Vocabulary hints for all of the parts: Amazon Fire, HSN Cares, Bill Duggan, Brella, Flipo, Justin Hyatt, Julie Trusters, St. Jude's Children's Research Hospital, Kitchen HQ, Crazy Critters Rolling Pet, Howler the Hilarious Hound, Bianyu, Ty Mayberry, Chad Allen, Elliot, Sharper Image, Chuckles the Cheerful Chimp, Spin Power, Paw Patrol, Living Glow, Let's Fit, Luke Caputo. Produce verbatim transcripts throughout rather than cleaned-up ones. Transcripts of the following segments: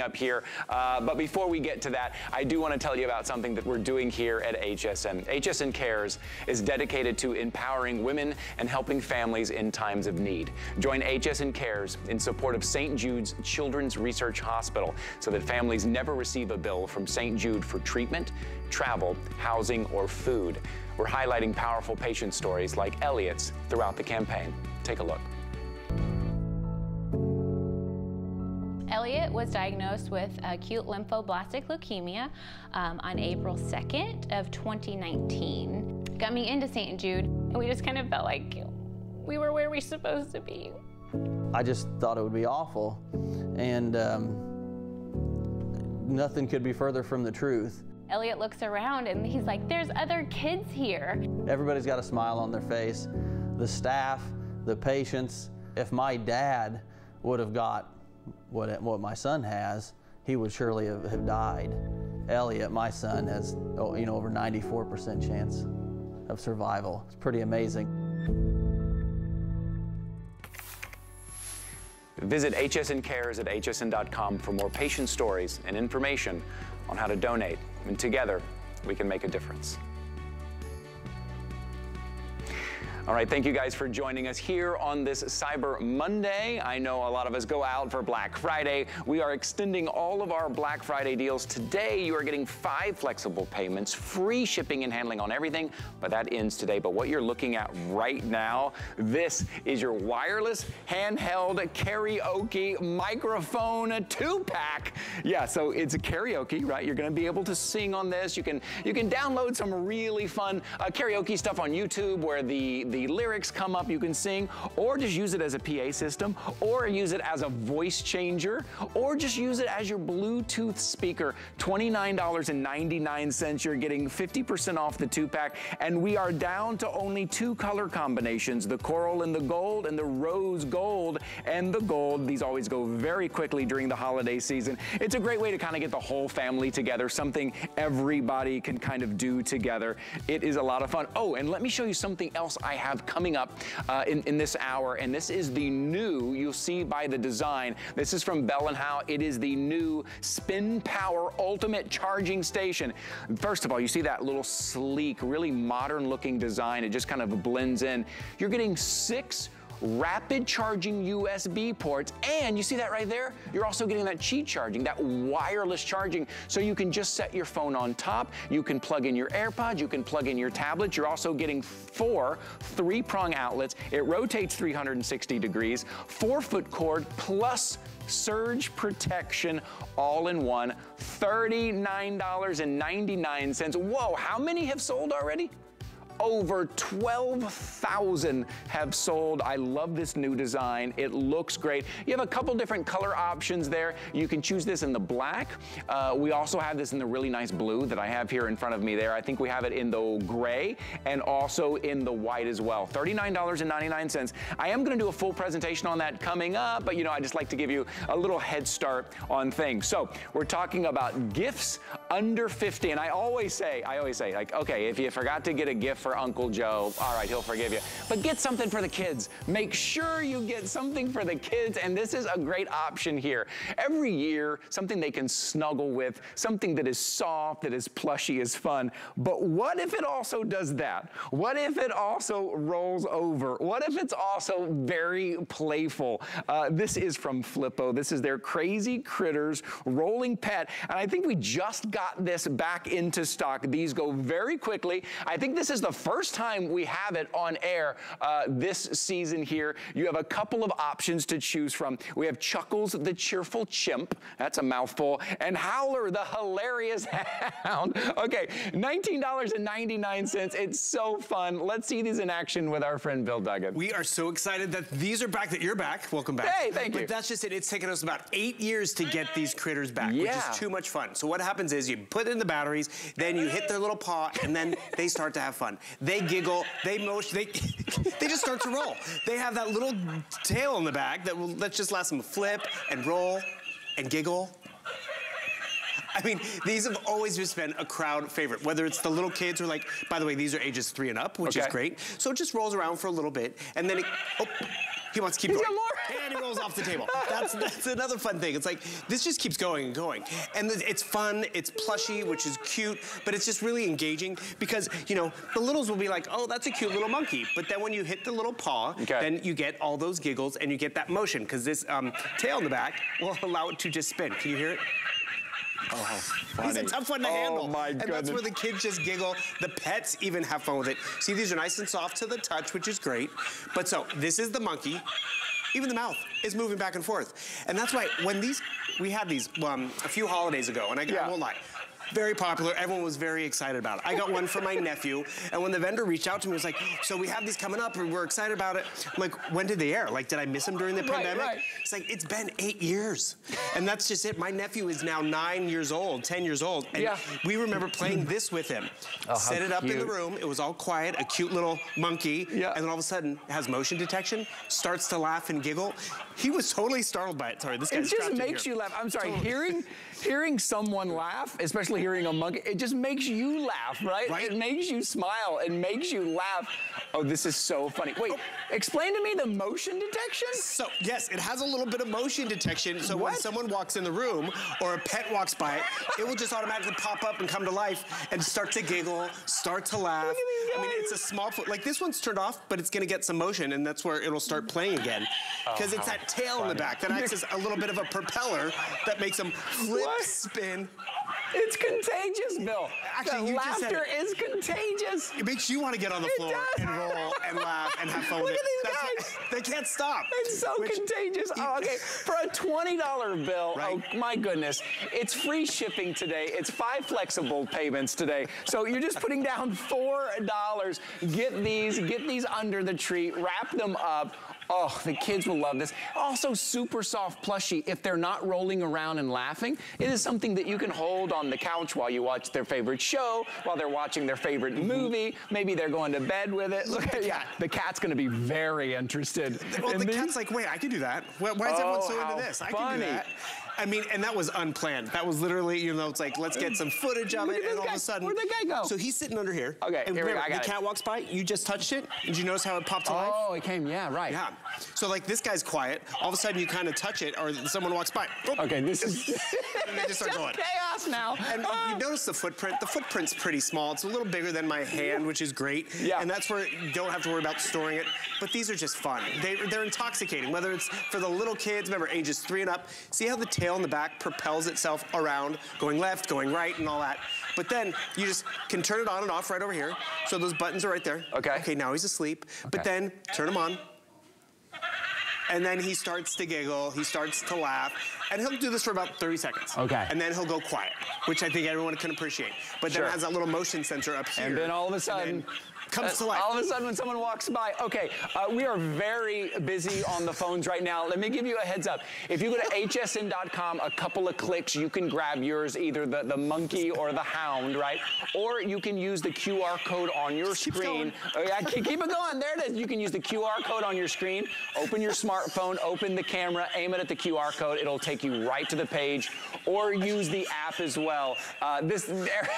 up here, uh, but before we get to that, I do want to tell you about something that we're doing here at H S N. H S N Cares is dedicated to empowering women and helping families in times of need. Join H S N Cares in support of Saint Jude's Children's Research Hospital so that families never receive a bill from Saint Jude for treatment, travel, housing, or food. We're highlighting powerful patient stories like Elliot's throughout the campaign. Take a look. Elliot was diagnosed with acute lymphoblastic leukemia um, on April second of twenty nineteen. Coming into Saint Jude, we just kind of felt like we were where we were supposed to be. I just thought it would be awful, and um, nothing could be further from the truth. Elliot looks around and he's like, there's other kids here. Everybody's got a smile on their face. The staff, the patients. If my dad would have got What, what my son has, he would surely have, have died. Elliot, my son, has oh, you know over ninety-four percent chance of survival. It's pretty amazing. Visit H S N Cares at H S N dot com for more patient stories and information on how to donate. And together, we can make a difference. All right, thank you guys for joining us here on this Cyber Monday. I know a lot of us go out for Black Friday. We are extending all of our Black Friday deals. Today, you are getting five flexible payments, free shipping and handling on everything, but that ends today. But what you're looking at right now, this is your wireless handheld karaoke microphone two-pack. Yeah, so it's a karaoke, right? You're gonna be able to sing on this. You can, you can download some really fun uh, karaoke stuff on YouTube where the The lyrics come up, you can sing, or just use it as a P A system, or use it as a voice changer, or just use it as your Bluetooth speaker. twenty-nine ninety-nine, you're getting fifty percent off the two-pack, and we are down to only two color combinations, the coral and the gold, and the rose gold and the gold. These always go very quickly during the holiday season. It's a great way to kind of get the whole family together, something everybody can kind of do together. It is a lot of fun. Oh, and let me show you something else I have have coming up uh, in, in this hour, and this is the new, you'll see by the design, this is from Bell and Howe. It is the new Spin Power Ultimate Charging Station. First of all, you see that little sleek, really modern looking design. It just kind of blends in. You're getting six rapid charging U S B ports, and you see that right there? You're also getting that Qi charging, that wireless charging, so you can just set your phone on top, you can plug in your AirPods, you can plug in your tablet. You're also getting four three-prong outlets. It rotates three hundred sixty degrees, four-foot cord plus surge protection all in one, thirty-nine ninety-nine. Whoa, how many have sold already? Over twelve thousand have sold. I love this new design. It looks great. You have a couple different color options there. You can choose this in the black. Uh, we also have this in the really nice blue that I have here in front of me there. I think we have it in the gray and also in the white as well. thirty-nine ninety-nine. I am going to do a full presentation on that coming up, but you know, I just like to give you a little head start on things. So we're talking about gifts under fifty, and I always say, I always say, like, okay, if you forgot to get a gift for Uncle Joe, all right, he'll forgive you. But get something for the kids. Make sure you get something for the kids, and this is a great option here. Every year, something they can snuggle with, something that is soft, that is plushy, is fun. But what if it also does that? What if it also rolls over? What if it's also very playful? Uh, this is from Flipo. This is their Crazy Critters Rolling Pet, and I think we just got this back into stock. These go very quickly. I think this is the first time we have it on air uh, this season here. You have a couple of options to choose from. We have Chuckles the Cheerful Chimp, that's a mouthful, and Howler the Hilarious Hound. Okay, nineteen ninety-nine, it's so fun. Let's see these in action with our friend Bill Duggan. We are so excited that these are back, that you're back. Welcome back. Hey, thank but you. But that's just it, it's taken us about eight years to get these critters back, yeah. Which is too much fun. So what happens is you put in the batteries, then you hit their little paw, and then they start to have fun. They giggle, they motion, they they just start to roll. They have that little tail in the back that will, let's just last them flip and roll and giggle. I mean, these have always just been a crowd favorite, whether it's the little kids or like, by the way, these are ages three and up, which okay. is great. So it just rolls around for a little bit, and then it, oh, he wants to keep He's going. and he rolls off the table. That's, that's another fun thing. It's like, this just keeps going and going. And it's fun, it's plushy, which is cute, but it's just really engaging because, you know, the littles will be like, oh, that's a cute little monkey. But then when you hit the little paw, okay. then you get all those giggles and you get that motion because this um, tail in the back will allow it to just spin. Can you hear it? Oh, how funny. It's a tough one to oh, handle. My and goodness. That's where the kids just giggle. The pets even have fun with it. See, these are nice and soft to the touch, which is great. But so, this is the monkey. Even the mouth is moving back and forth. And that's why when these, we had these um, a few holidays ago, and I, yeah. I won't lie. Very popular, everyone was very excited about it. I got one for my nephew, and when the vendor reached out to me, it was like, so we have these coming up, and we're excited about it. I'm like, when did they air? Like, did I miss them during the right, pandemic? Right. It's like, it's been eight years. And that's just it. My nephew is now nine years old, ten years old, and yeah. we remember playing this with him. Oh, Set it up cute. in the room, it was all quiet, a cute little monkey, yeah. and then all of a sudden, it has motion detection, starts to laugh and giggle. He was totally startled by it. Sorry, this guy's It just makes you laugh. I'm sorry, totally. hearing, hearing someone laugh, especially hearing a monkey, it just makes you laugh, right? right? It makes you smile. It makes you laugh. Oh, this is so funny. Wait, oh. explain to me the motion detection? So, yes, it has a little bit of motion detection. So what? when someone walks in the room or a pet walks by it, it will just automatically pop up and come to life and start to giggle, start to laugh. I mean, it's a small, like this one's turned off, but it's going to get some motion, and that's where it'll start playing again. Because oh, it's that tail funny. in the back that acts as a little bit of a propeller that makes them flip, what? spin. It's contagious, Bill. Actually, the laughter is contagious. It makes you want to get on the it floor does. and roll and laugh and have fun Look with it. Look at these That's guys. What, they can't stop. It's so Which, contagious. Oh, okay. For a twenty dollar bill, right? Oh my goodness. It's free shipping today. It's five flexible payments today. So you're just putting down four dollars. Get these, get these under the tree, wrap them up. Oh, the kids will love this. Also super soft plushie. If they're not rolling around and laughing, it is something that you can hold on the couch while you watch their favorite show, while they're watching their favorite movie. Maybe they're going to bed with it. Look at yeah, the cat's going to be very interested. Well, in the this. cat's like, wait, I can do that. Why is oh, everyone so into this? I funny. can do that. I mean, and that was unplanned. That was literally, you know, it's like, let's get some footage of it, and all guy. of a sudden. Where'd that guy go? So he's sitting under here. Okay, and here remember, we go. I got the cat it. walks by, you just touched it. Did you notice how it popped to oh, life? Oh, it came, yeah, right. Yeah. So like, this guy's quiet. All of a sudden, you kind of touch it, or someone walks by. Oh, okay, this is... and they just start just going. chaos now. And oh. you notice the footprint. The footprint's pretty small. It's a little bigger than my hand, which is great. Yeah. And that's where you don't have to worry about storing it. But these are just fun. They, they're intoxicating, whether it's for the little kids, remember, ages three and up. See how the tail in the back propels itself around, going left, going right, and all that. But then you just can turn it on and off right over here. So those buttons are right there. Okay. Okay, now he's asleep. Okay. But then turn him on. And then he starts to giggle, he starts to laugh, and he'll do this for about thirty seconds. Okay. And then he'll go quiet, which I think everyone can appreciate. But sure. then it has that little motion sensor up here. And then all of a sudden... comes to life. All of a sudden when someone walks by. Okay, uh, we are very busy on the phones right now. Let me give you a heads up. If you go to H S N dot com, a couple of clicks, you can grab yours, either the, the monkey or the hound, right? Or you can use the Q R code on your Just screen. Keep, I keep it going, there it is. You can use the Q R code on your screen. Open your smartphone, open the camera, aim it at the Q R code. It'll take you right to the page. Or use the app as well. Uh, this, there,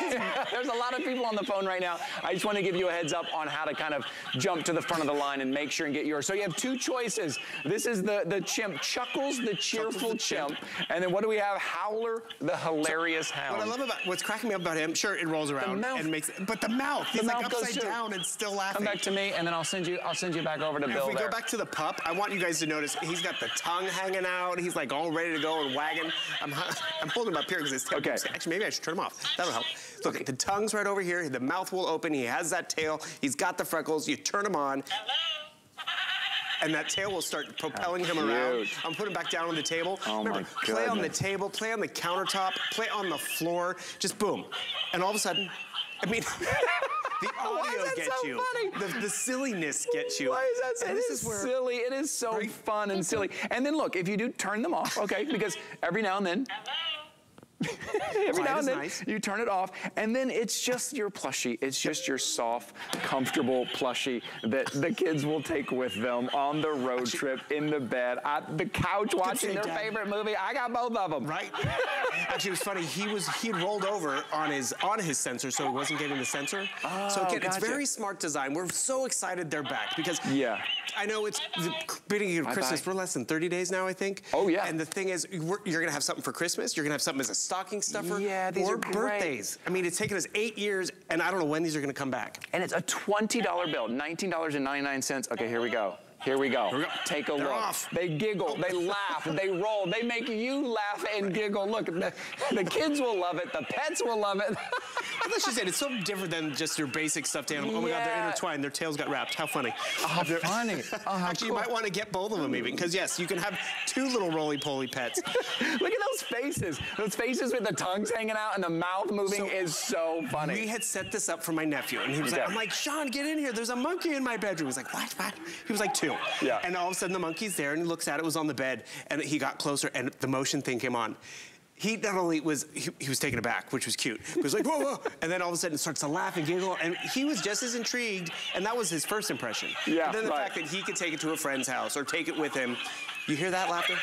there's a lot of people on the phone right now. I just want to give you a heads up on how to kind of jump to the front of the line and make sure and get yours. So you have two choices. This is the, the chimp, Chuckles the Cheerful Chimp. And then what do we have? Howler the Hilarious Hound. What I love about, what's cracking me up about him, sure, it rolls around and makes, but the mouth, he's like upside down and still laughing. Come back to me and then I'll send you, I'll send you back over to Bill there. If we go back to the pup, I want you guys to notice he's got the tongue hanging out. He's like all ready to go and wagging. I'm, I'm holding him up here because his tail keeps, actually, maybe I should turn him off. That'll help. Look, the tongue's right over here. The mouth will open. He has that tail. He's got the freckles. You turn him on. Hello. And that tail will start propelling him around. I'm putting him back down on the table. Oh Remember, my play on the table, play on the countertop, play on the floor. Just boom. And all of a sudden, I mean... The audio gets so you. Funny? The, the silliness gets you. Why is that so? And it this is, is silly. It is so fun and silly. And then look, if you do turn them off, okay, because every now and then... Hello. Every now and then nice. You turn it off, and then it's just your plushie. It's just your soft, comfortable plushie that the kids will take with them on the road trip, in the bed, on the couch, watching their Dad. favorite movie. I got both of them. Right. Actually, it was funny. He was he rolled over on his on his sensor, so he wasn't getting the sensor. Oh, so again, gotcha. It's very smart design. We're so excited they're back because yeah, I know it's the beginning of Christmas. Bye. We're less than thirty days now, I think. Oh yeah. And the thing is, we're, you're gonna have something for Christmas. You're gonna have something as a stocking stuffer. Yeah, these or are great. birthdays. I mean, it's taken us eight years, and I don't know when these are gonna come back. And it's a twenty dollar bill, nineteen ninety-nine. Okay, here we go. Here we go. Here we go. Take a They're look. Off. They giggle, they laugh, they roll, they make you laugh and giggle. Look, the, the kids will love it, the pets will love it. That's just it. It's so different than just your basic stuffed animal. Yeah. Oh my God, they're intertwined. Their tails got wrapped. How funny. Oh, how funny. Oh, how Actually, cool. You might want to get both of them even, because yes, you can have two little roly-poly pets. Look at those faces. Those faces with the tongues hanging out and the mouth moving so is so funny. We had set this up for my nephew, and he was yeah. like, I'm like, Sean, get in here. There's a monkey in my bedroom. He was like, what, what? He was like two. Yeah. And all of a sudden the monkey's there, and he looks at it, it was on the bed, and he got closer, and the motion thing came on. He not only was, he, he was taken aback, which was cute. He was like, whoa, whoa. And then all of a sudden starts to laugh and giggle. And he was just as intrigued. And that was his first impression. Yeah, and then the right. fact that he could take it to a friend's house or take it with him. You hear that laughter?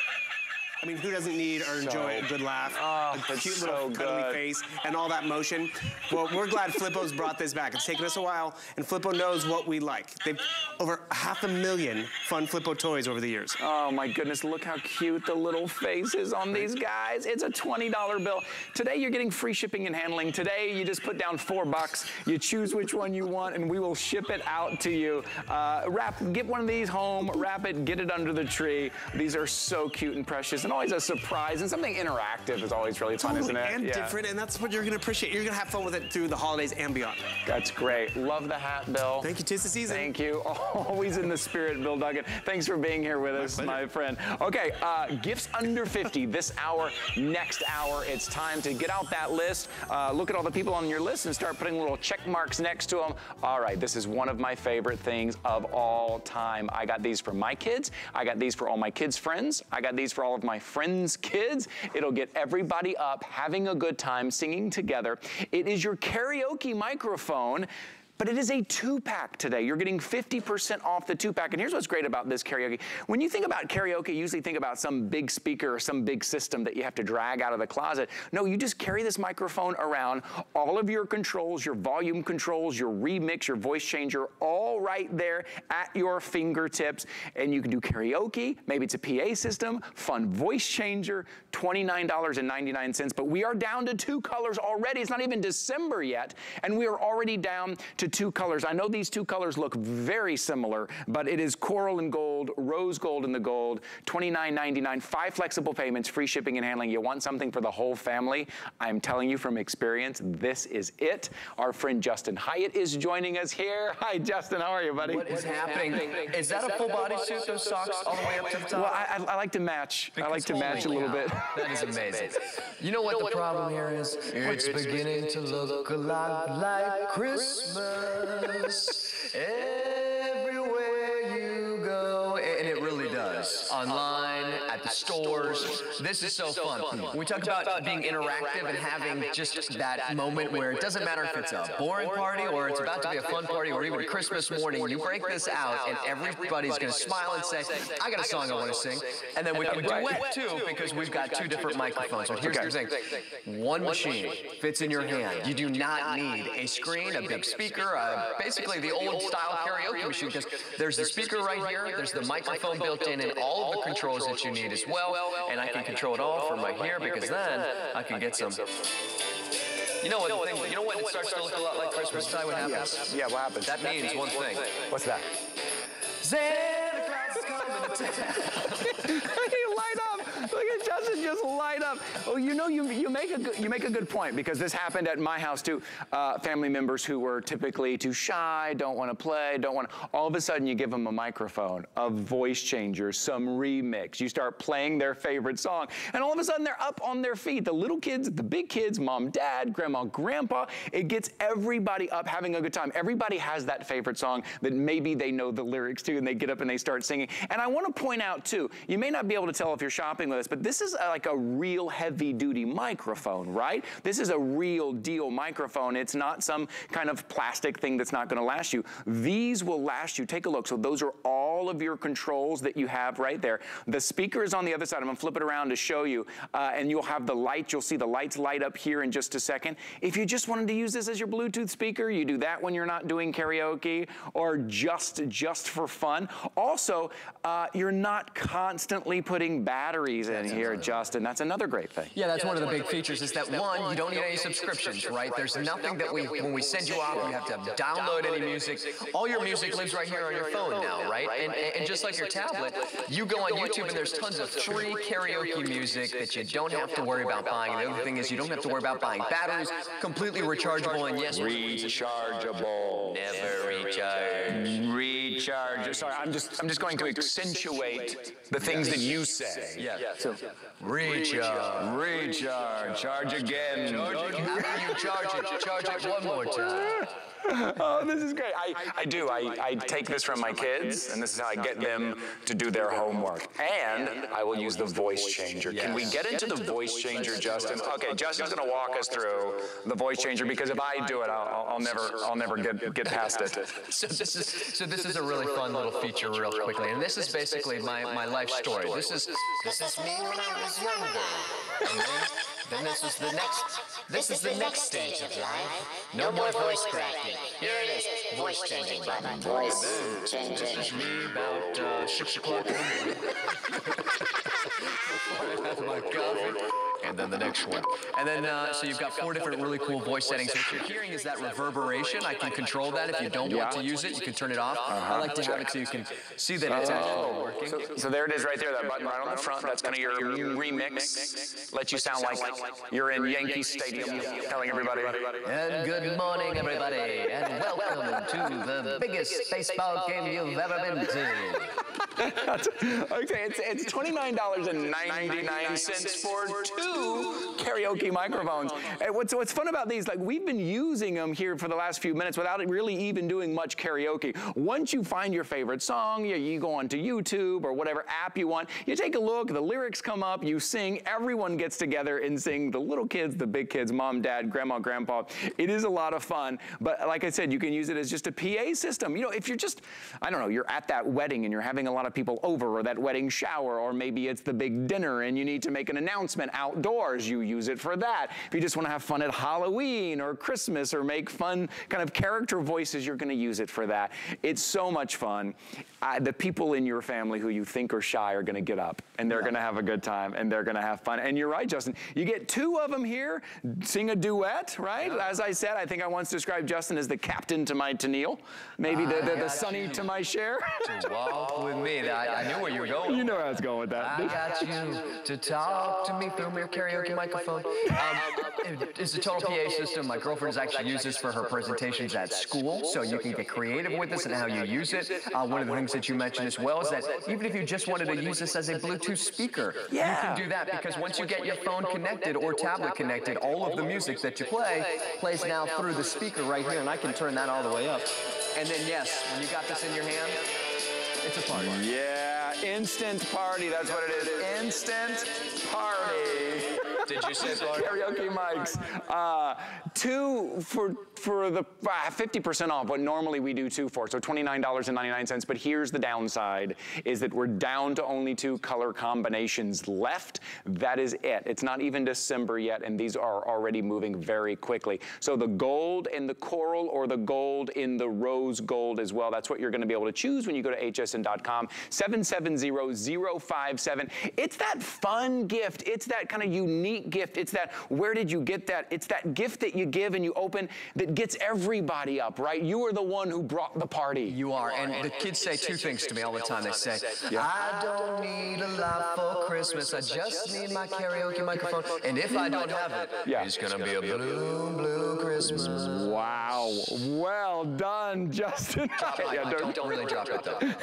I mean, who doesn't need or enjoy so, a good laugh, oh, a cute little so cuddly good. face, and all that motion? Well, we're glad Flipo's brought this back. It's taken us a while, and Flipo knows what we like. They've over half a million fun Flipo toys over the years. Oh, my goodness. Look how cute the little face is on these guys. It's a twenty dollar bill. Today, you're getting free shipping and handling. Today, you just put down four bucks. You choose which one you want, and we will ship it out to you. Uh, wrap, get one of these home, wrap it, get it under the tree. These are so cute and precious. And always a surprise, and something interactive is always really fun, totally, isn't it? And yeah. different, and that's what you're gonna appreciate. You're gonna have fun with it through the holidays and beyond. That's great. Love the hat, Bill. Thank you, 'tis the season. Thank you. Always in the spirit, Bill Duggan. Thanks for being here with us, my, my friend. Okay, uh, gifts under fifty this hour, next hour. It's time to get out that list, uh, look at all the people on your list, and start putting little check marks next to them. All right, this is one of my favorite things of all time. I got these for my kids. I got these for all my kids' friends. I got these for all of my friends' kids. It'll get everybody up, having a good time, singing together. It is your karaoke microphone, but it is a two-pack today. You're getting fifty percent off the two-pack, and here's what's great about this karaoke. When you think about karaoke, you usually think about some big speaker or some big system that you have to drag out of the closet. No, you just carry this microphone around. All of your controls, your volume controls, your remix, your voice changer, all right there at your fingertips, and you can do karaoke. Maybe it's a P A system, fun voice changer, twenty-nine ninety-nine, but we are down to two colors already. It's not even December yet, and we are already down to To two colors. I know these two colors look very similar, but it is coral and gold, rose gold and the gold, twenty-nine ninety-nine, five flexible payments, free shipping and handling. You want something for the whole family? I'm telling you from experience, this is it. Our friend Justin Hyatt is joining us here. Hi, Justin. How are you, buddy? What is, what is happening? happening? Is, is that, that a full body, body suit, those socks, socks all the way up to the top? Well, I, I like to match. Because I like to match a little out. bit. That is amazing. You know what you know the what problem here is? It's, it's beginning to look a lot like Christmas. Everywhere you go, and it really does. Online, at the stores. This is so fun. We talked about being interactive and having just that moment where it doesn't matter if it's a boring party or it's about to be a fun party or even Christmas morning. You break this out, and everybody's going to smile and say, I got a song I want to sing. And then we can duet too, because we've got two different microphones. So here's the thing. One machine fits in your hand. You do not need a screen, a big speaker, a, basically the old-style karaoke machine, because there's the speaker right here, there's the microphone built in, and all of the controls that you need as well, and I can control it all from right here, because then I can get some. You know what? You know, thing, you know what? It starts to look a lot like Christmas time. What happens? Yeah, what happens? That means one thing. What's that? Santa Claus is coming to town. You light up. Look at Justin just light up. Oh, you know, you you make a good, you make a good point, because this happened at my house too. Uh, family members who were typically too shy, don't want to play, don't want. All of a sudden, you give them a microphone, a voice changer, some remix. You start playing their favorite song, and all of a sudden, they're up on their feet. The little kids, the big kids, mom, dad, grandma, grandpa. It gets everybody up, having a good time. Everybody has that favorite song that maybe they know the lyrics to, and they get up and they start singing. And I want to point out too, you may not be able to tell if you're shopping with us, but this is is a, like a real heavy duty microphone, right? This is a real deal microphone. It's not some kind of plastic thing that's not gonna last you. These will last you. Take a look. So those are all of your controls that you have right there. The speaker is on the other side. I'm gonna flip it around to show you. Uh, and you'll have the light. You'll see the lights light up here in just a second. If you just wanted to use this as your Bluetooth speaker, you do that when you're not doing karaoke or just, just for fun. Also, uh, you're not constantly putting batteries in here, Justin. That's another great thing. Yeah, that's one of the big features is that one, you don't need any subscriptions, right? There's nothing that we, when we send you out, you have to download any music. All your music lives right here on your phone now, right? And, and just like your tablet, you go on YouTube and there's tons of free karaoke music that you don't have to worry about buying. And the other thing is you don't have to worry about buying batteries, completely rechargeable, and yes, rechargeable. Never recharge. Recharge. Sorry, I'm just I'm just going to accentuate the things that you say. Yeah. So recharge. Recharge. Charge again. After you charge it, charge it one more time. Oh, this is great. I, I do. I, I take this from my kids, and this is how I get them to do their homework. And I will use the voice changer. Can we get into the voice changer, Justin? Okay, Justin's going to walk us through the voice changer, because if I do it, I'll, I'll never I'll never get, get past it. So this is, so this is a really fun little feature real quickly. And this is basically my, my life story. This is, this is me when I was younger. Then this is the next, this is the next stage of life. No more voice cracking. Here it is, voice changing button. Voice changing. This is me about uh, six o'clock in the morning. Before I have my coffee. And then the next one. And then, uh, so you've got four different really cool voice settings. What you're hearing is that reverberation. I can control that. If you don't want to use it, you can turn it off. Uh-huh. I like to have it so you can see that it's actually working. So, so there it is right there, that button right on the front. That's kind of your remix. Let you sound like you're in Yankee Stadium telling everybody. And good morning, everybody. And welcome to the biggest baseball game you've ever been to. Okay, it's, it's twenty-nine ninety-nine for two karaoke microphones. And what's, what's fun about these, like we've been using them here for the last few minutes without really even doing much karaoke. Once you find your favorite song, you, you go onto YouTube or whatever app you want, you take a look, the lyrics come up, you sing, everyone gets together and sing, the little kids, the big kids, mom, dad, grandma, grandpa. It is a lot of fun, but like I said, you can use it as just a P A system. You know, if you're just, I don't know, you're at that wedding and you're having a lot of people over, or that wedding shower, or maybe it's the big dinner and you need to make an announcement outdoors, you use it for that. If you just want to have fun at Halloween or Christmas or make fun kind of character voices, you're going to use it for that. It's so much fun. Uh, the people in your family who you think are shy are going to get up and they're yeah. going to have a good time and they're going to have fun. And you're right, Justin, you get two of them here, sing a duet, right? Yeah. As I said, I think I once described Justin as the captain to my Tennille, maybe the, the, the Sonny to my Cher. With me, I, I knew where you were going. You know where I was going with that. I got you to talk to me through your karaoke microphone. Um, it's a total P A system. My girlfriend's actually used this for her presentations at school, so you can get creative with this and how you use it. Uh, one of the things that you mentioned as well is that even if you just wanted to use this as a Bluetooth speaker, yeah. you can do that, because once you get your phone connected or tablet connected, all of the music that you play plays now through the speaker right here, and I can turn that all the way up. And then yes, when you got this in your hand, it's a party. Yeah, instant party. That's what it is. Instant party. Did you say party? Karaoke mics. Uh, two for for the fifty percent off, but normally we do two for, so twenty-nine ninety-nine. But here's the downside, is that we're down to only two color combinations left. That is it. It's not even December yet, and these are already moving very quickly. So the gold and the coral, or the gold in the rose gold as well, that's what you're gonna be able to choose when you go to H S N dot com, seven seven zero zero five seven. It's that fun gift. It's that kind of unique gift. It's that, where did you get that? It's that gift that you give and you open that gets everybody up, right? You are the one who brought the party. You are, and, and the kids say two things to me all the time. They say, yeah. I don't need a lot for Christmas. I just need my karaoke microphone. And if I don't have it, yeah. it's gonna be a blue, blue Christmas. Wow, well done, Justin. Drop it. Yeah, don't, don't really drop it, though.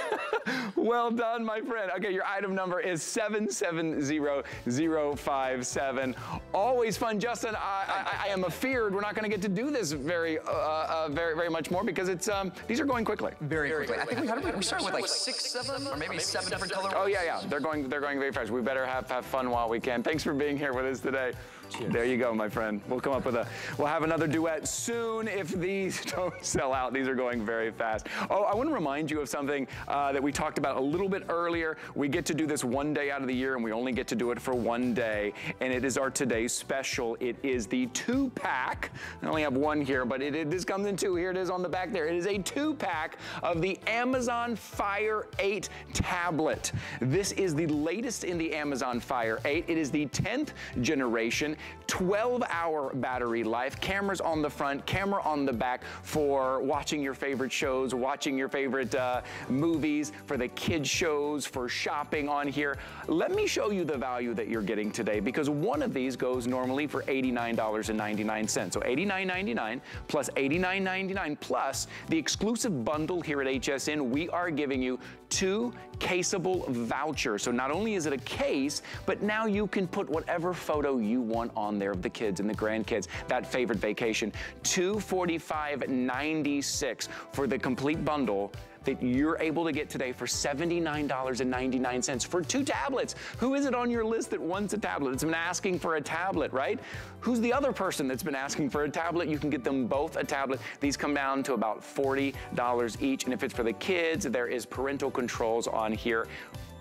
Well done, my friend. Okay, your item number is seven seven zero zero five seven. Always fun, Justin. I, I, I am afeard we're not gonna get to do this very very, uh, uh, very, very much more because it's um, these are going quickly. Very, very quickly. quickly. I think we had we started with like six, seven, or maybe, maybe seven, seven different colors. Oh yeah, yeah. They're going, they're going very fast. We better have have fun while we can. Thanks for being here with us today. Cheers. There you go, my friend. We'll come up with a, we'll have another duet soon if these don't sell out. These are going very fast. Oh, I want to remind you of something uh, that we talked about a little bit earlier. We get to do this one day out of the year, and we only get to do it for one day. And it is our today's special. It is the two-pack. I only have one here, but it, it this comes in two. Here it is on the back there. It is a two-pack of the Amazon Fire eight tablet. This is the latest in the Amazon Fire eight. It is the tenth generation. twelve hour battery life, cameras on the front, camera on the back for watching your favorite shows, watching your favorite uh, movies, for the kids shows, for shopping on here. Let me show you the value that you're getting today because one of these goes normally for eighty-nine ninety-nine. So eighty-nine ninety-nine plus eighty-nine ninety-nine plus the exclusive bundle here at H S N, we are giving you two caseable vouchers. So not only is it a case, but now you can put whatever photo you want on there of the kids and the grandkids, that favorite vacation. two forty-five ninety-six for the complete bundle that you're able to get today for seventy-nine ninety-nine for two tablets. Who is it on your list that wants a tablet? It's been asking for a tablet, right? Who's the other person that's been asking for a tablet? You can get them both a tablet. These come down to about forty dollars each, and if it's for the kids, there is parental controls on here.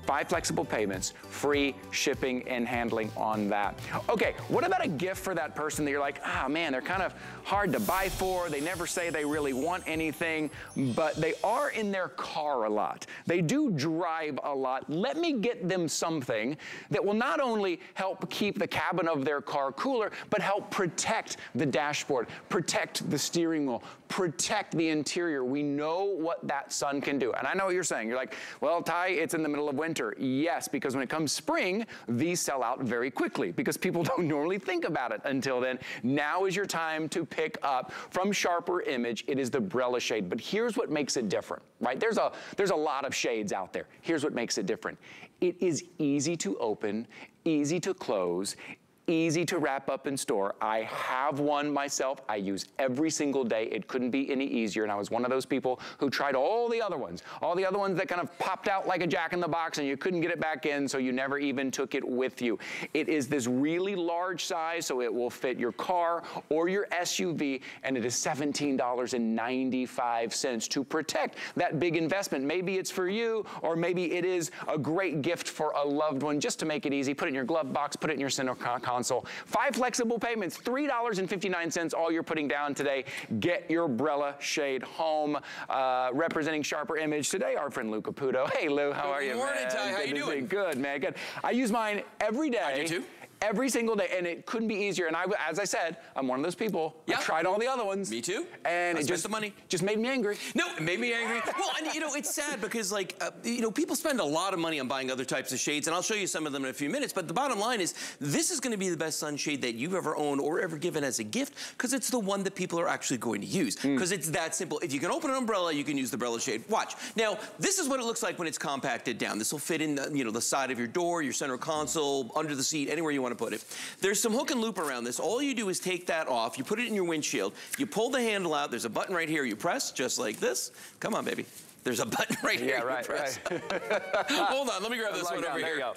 Five flexible payments, free shipping and handling on that. Okay, what about a gift for that person that you're like, ah, man, they're kind of hard to buy for. They never say they really want anything, but they are in their car a lot. They do drive a lot. Let me get them something that will not only help keep the cabin of their car cooler, but help protect the dashboard, protect the steering wheel, protect the interior. We know what that sun can do. And I know what you're saying. You're like, well, Ty, it's in the middle of winter. Yes, because when it comes spring, these sell out very quickly because people don't normally think about it until then. Now is your time to pick up from Sharper Image. It is the Brella shade, but here's what makes it different, right? There's a, there's a lot of shades out there. Here's what makes it different. It is easy to open, easy to close, easy to wrap up and store. I have one myself. I use every single day. It couldn't be any easier. And I was one of those people who tried all the other ones. All the other ones that kind of popped out like a jack in the box and you couldn't get it back in, so you never even took it with you. It is this really large size, so it will fit your car or your S U V, and it is seventeen ninety-five to protect that big investment. Maybe it's for you, or maybe it is a great gift for a loved one just to make it easy. Put it in your glove box, put it in your center console. Five flexible payments, three fifty-nine, all you're putting down today. Get your Brella shade home. Uh, representing Sharper Image today, our friend Luke Caputo. Hey, Lou, how are you, man? Good morning, Ty. How you doing? Good, man, good. I use mine every day. I do, too. Every single day, and it couldn't be easier. And I, as I said, I'm one of those people. Yeah. I tried all the other ones. Me too. And I it just the money just made me angry. No, it made me angry. Well, and you know, it's sad because like uh, you know, people spend a lot of money on buying other types of shades, and I'll show you some of them in a few minutes. But the bottom line is, this is going to be the best sunshade that you've ever owned or ever given as a gift because it's the one that people are actually going to use. Because mm. it's that simple. If you can open an umbrella, you can use the Brella shade. Watch. Now, this is what it looks like when it's compacted down. This will fit in the, you know, the side of your door, your center console, under the seat, anywhere you want to put it. There's some hook and loop around this. All you do is take that off. You put it in your windshield. You pull the handle out. There's a button right here. You press just like this. Come on, baby. There's a button right here. Yeah, right, you press. Right. Hold on. Let me grab this one down. Over there here. You go.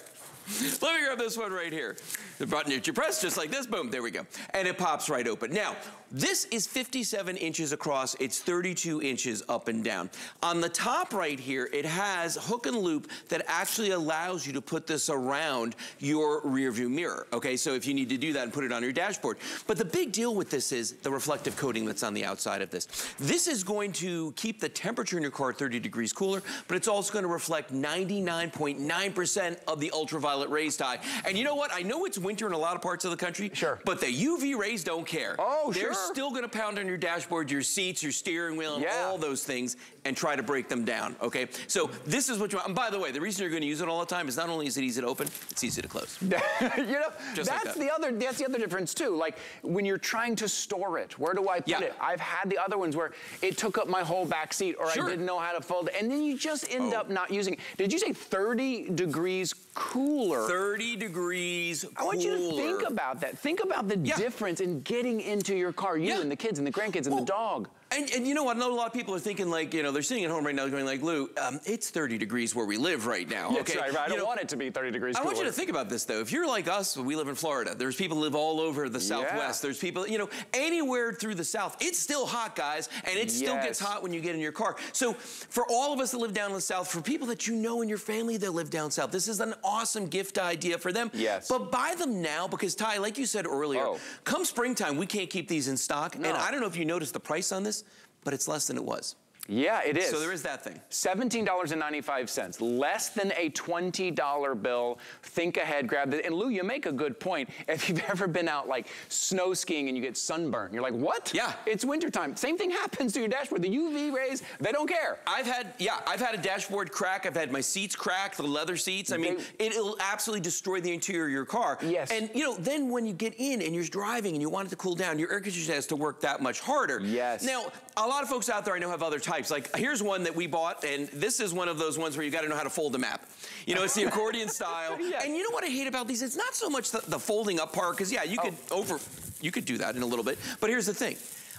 Let me grab this one right here. The button that you press just like this, boom, there we go. And it pops right open. Now, this is fifty-seven inches across. It's thirty-two inches up and down. On the top right here, it has hook and loop that actually allows you to put this around your rear view mirror. Okay, so if you need to do that and put it on your dashboard. But the big deal with this is the reflective coating that's on the outside of this. This is going to keep the temperature in your car thirty degrees cooler, but it's also going to reflect ninety-nine point nine percent of the ultraviolet rays, Ty. And you know what? I know it's winter in a lot of parts of the country, sure, but the U V rays don't care. Oh, They're sure. They're still going to pound on your dashboard, your seats, your steering wheel, and yeah. all those things, and try to break them down, okay? So this is what you want. And by the way, the reason you're going to use it all the time is not only is it easy to open, it's easy to close. You know, Just that's, like that. the other, that's the other difference, too. Like, when you're trying to store it, where do I put yeah. it? I've had the other ones where it took up my whole back seat, or sure. I didn't know how to fold it, and then you just end oh. up not using it. Did you say thirty degrees cooler? cooler. thirty degrees cooler. I want you to think about that. Think about the yeah. difference in getting into your car, you yeah. and the kids and the grandkids and well, the dog. And, and you know what, I know a lot of people are thinking like, you know, they're sitting at home right now going like, Lou, um, it's thirty degrees where we live right now. Okay? That's right, right. I don't know, want it to be thirty degrees cooler. I want you to think about this though. If you're like us, we live in Florida. There's people who live all over the Southwest. Yeah. There's people, you know, anywhere through the South. It's still hot, guys, and it yes. still gets hot when you get in your car. So for all of us that live down in the South, for people that you know in your family that live down South, this is an awesome gift idea for them. Yes. But buy them now because, Ty, like you said earlier, oh. come springtime, we can't keep these in stock. No. And I don't know if you noticed the price on this, but it's less than it was. Yeah, it is. So there is that thing. seventeen ninety-five, less than a twenty dollar bill. Think ahead, grab it. And Lou, you make a good point. If you've ever been out like snow skiing and you get sunburned, you're like, what? Yeah. It's wintertime. Same thing happens to your dashboard. The U V rays, they don't care. I've had, yeah, I've had a dashboard crack. I've had my seats crack, the leather seats. I mean, they, it'll absolutely destroy the interior of your car. Yes. And you know, then when you get in and you're driving and you want it to cool down, your air conditioner has to work that much harder. Yes. Now, a lot of folks out there I know have other types. Like, here's one that we bought, and this is one of those ones where you got to know how to fold the map. You know, it's the accordion style. Yes. And you know what I hate about these? It's not so much the, the folding up part, because yeah, you oh. could over, you could do that in a little bit. But here's the thing.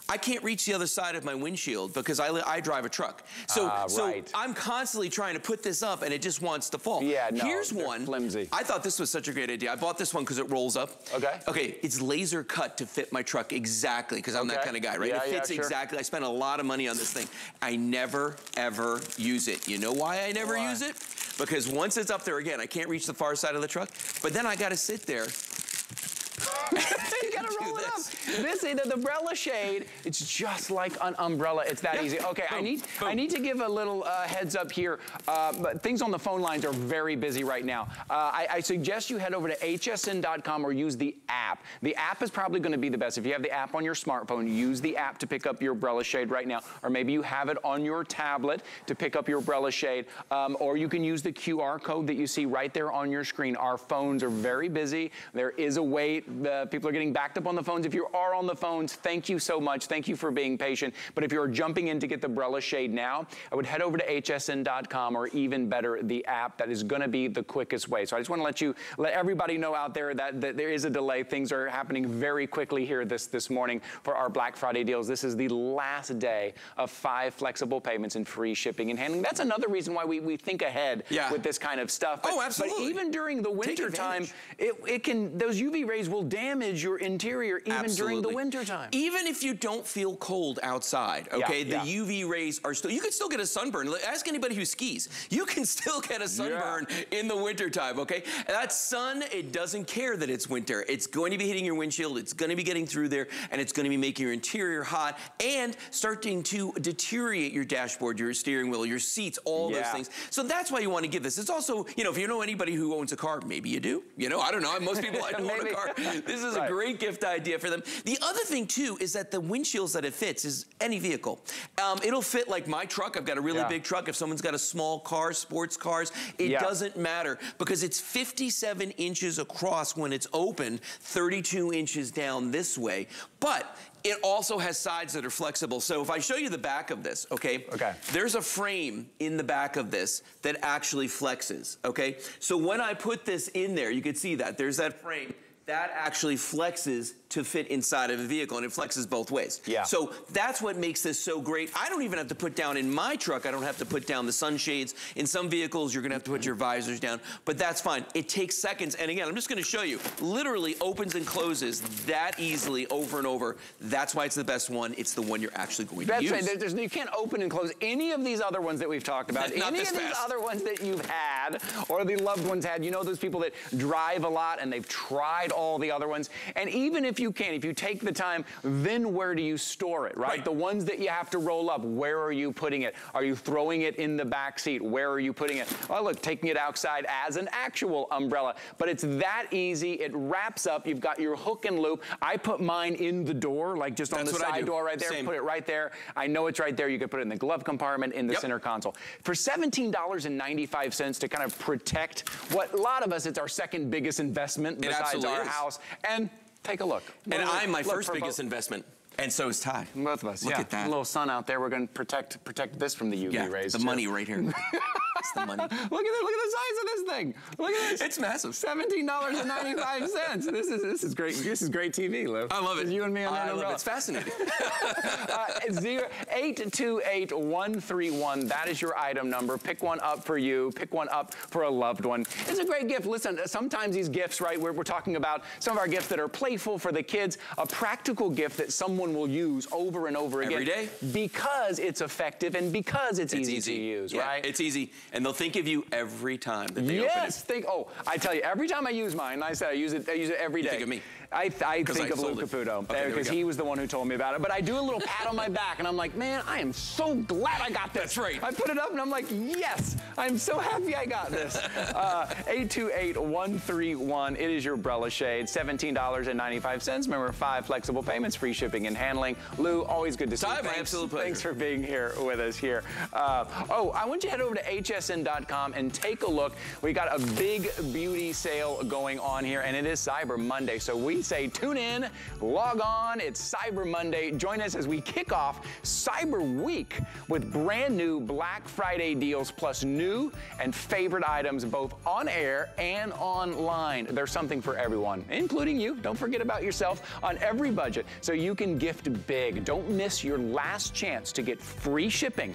I can't reach the other side of my windshield because I, I drive a truck. So, uh, right. so I'm constantly trying to put this up and it just wants to fall. Yeah, no, here's one. Flimsy. I thought this was such a great idea. I bought this one because it rolls up. Okay. Okay, it's laser cut to fit my truck exactly because I'm okay. that kind of guy, right? Yeah, it fits yeah, sure. exactly. I spent a lot of money on this thing. I never, ever use it. You know why I never why? use it? Because once it's up there again, I can't reach the far side of the truck. But then I got to sit there. You gotta roll it up. This is the Brella shade. It's just like an umbrella. It's that yeah. easy. Okay, boom, I need boom. I need to give a little uh, heads up here. Uh, but things on the phone lines are very busy right now. Uh, I, I suggest you head over to H S N dot com or use the app. The app is probably going to be the best. If you have the app on your smartphone, use the app to pick up your Brella shade right now, or maybe you have it on your tablet to pick up your Brella shade, um, or you can use the Q R code that you see right there on your screen. Our phones are very busy. There is a wait. The people are getting backed up on the phones. If you are on the phones, thank you so much. Thank you for being patient. But if you're jumping in to get the Brella shade now, I would head over to H S N dot com or even better, the app. That is going to be the quickest way. So I just want to let you, let everybody know out there that, that there is a delay. Things are happening very quickly here this, this morning for our Black Friday deals. This is the last day of five flexible payments and free shipping and handling. That's another reason why we, we think ahead yeah. with this kind of stuff. But, oh, absolutely. But even during the winter time, it, it can, those U V rays will damage your interior even Absolutely. during the winter time. Even if you don't feel cold outside, okay, yeah, the yeah. U V rays are still, you can still get a sunburn. Ask anybody who skis. You can still get a sunburn yeah. in the winter time, okay? That sun, it doesn't care that it's winter. It's going to be hitting your windshield, it's going to be getting through there, and it's going to be making your interior hot and starting to deteriorate your dashboard, your steering wheel, your seats, all yeah. those things. So that's why you want to give this. It's also, you know, if you know anybody who owns a car, maybe you do. You know, I don't know. Most people I don't own a car. This is right. a great gift idea for them. The other thing, too, is that the windshields that it fits is any vehicle. Um, it'll fit, like, my truck. I've got a really yeah. big truck. If someone's got a small car, sports cars, it yeah. doesn't matter because it's fifty-seven inches across when it's open, thirty-two inches down this way. But it also has sides that are flexible. So if I show you the back of this, okay? Okay. There's a frame in the back of this that actually flexes, okay? So when I put this in there, you can see that. There's that frame. That actually flexes to fit inside of a vehicle, and it flexes both ways. Yeah. So that's what makes this so great. I don't even have to put down in my truck, I don't have to put down the sunshades. In some vehicles, you're gonna have to put your visors down, but that's fine. It takes seconds, and again, I'm just gonna show you, literally opens and closes that easily over and over. That's why it's the best one. It's the one you're actually going that's to use. Right. There's, you can't open and close any of these other ones that we've talked about. Not any this of fast. these other ones that you've had, or the loved ones had. You know those people that drive a lot, and they've tried all the other ones, and even if you can, if you take the time, then where do you store it, right? right? The ones that you have to roll up, where are you putting it? Are you throwing it in the back seat? Where are you putting it? Well, look, taking it outside as an actual umbrella, but it's that easy. It wraps up. You've got your hook and loop. I put mine in the door, like just on That's the side do. door right there. Same. Put it right there. I know it's right there. You could put it in the glove compartment, in the yep. center console. For seventeen ninety-five to kind of protect what a lot of us, it's our second biggest investment besides our house. And take a look. And look, I'm my look, first biggest both. investment. And so is Ty. Both of us, look yeah. at that. A little sun out there. We're going to protect protect this from the U V yeah, rays. The too. money right here. It's the money. Look at the, look at the size of this thing. Look at this. It's massive. Seventeen dollars and ninety-five cents. This is this is great. This is great T V, Liv. I love it. You and me on that. I love it. It's fascinating. uh, zero eight two eight one three one. That is your item number. Pick one up for you. Pick one up for a loved one. It's a great gift. Listen, sometimes these gifts, right? We're we're talking about some of our gifts that are playful for the kids. A practical gift that someone will use over and over again every day because it's effective and because it's, it's easy, easy to use. Yeah, right? It's easy. And they'll think of you every time that they yes, open it. Yes, think, oh, I tell you, every time I use mine, I said I use it, I use it every day. You think of me. I, th I think I of Luke Caputo, because okay, he was the one who told me about it. But I do a little pat on my back, and I'm like, man, I am so glad I got this. That's right. I put it up, and I'm like, yes, I'm so happy I got this. uh, eight two eight one three one, it is your Brella shade, seventeen dollars and ninety-five cents. Remember, five flexible payments, free shipping and handling. Lou, always good to see you. Ty, my absolute pleasure. Thanks for being here with us here. Uh, oh, I want you to head over to H S N dot com and take a look. We got a big beauty sale going on here, and it is Cyber Monday, so we say tune in, log on, it's Cyber Monday. Join us as we kick off Cyber Week with brand new Black Friday deals plus new and favorite items both on air and online. There's something for everyone, including you. Don't forget about yourself on every budget so you can gift big. Don't miss your last chance to get free shipping,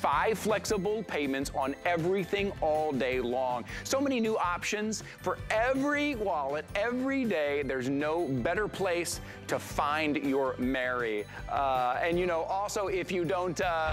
five flexible payments on everything all day long. So many new options for every wallet, every day. There's no better place to find your Mary. Uh, and you know, also if you don't, uh,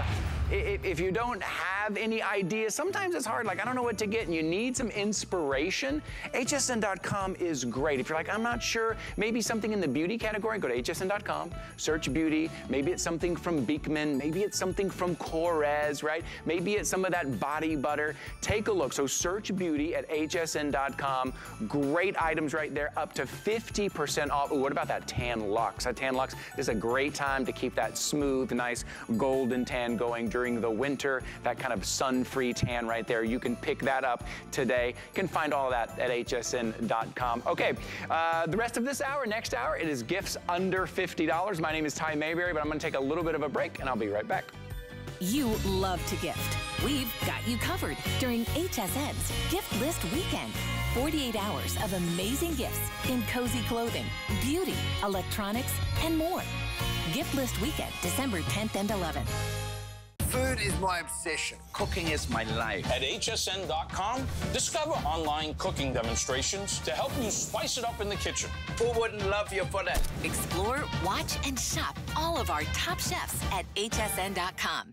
if, if you don't have any ideas, sometimes it's hard, like I don't know what to get and you need some inspiration, H S N dot com is great. If you're like, I'm not sure, maybe something in the beauty category, go to H S N dot com, search beauty, maybe it's something from Beekman, maybe it's something from Corez, right? Maybe it's some of that body butter. Take a look. So search beauty at H S N dot com. Great items right there, up to fifty percent off. Ooh, what about that tan luxe? That tan luxe is a great time to keep that smooth, nice golden tan going during the winter. That kind of sun-free tan right there. You can pick that up today. You can find all that at H S N dot com. Okay, uh, the rest of this hour, next hour, it is gifts under fifty dollars. My name is Ty Mayberry, but I'm going to take a little bit of a break, and I'll be right back. You love to gift. We've got you covered during H S N's Gift List Weekend. forty-eight hours of amazing gifts in cozy clothing, beauty, electronics, and more. Gift List Weekend, December tenth and eleventh. Food is my obsession. Cooking is my life. At H S N dot com, discover online cooking demonstrations to help you spice it up in the kitchen. Who wouldn't love you for that? Explore, watch, and shop all of our top chefs at H S N dot com.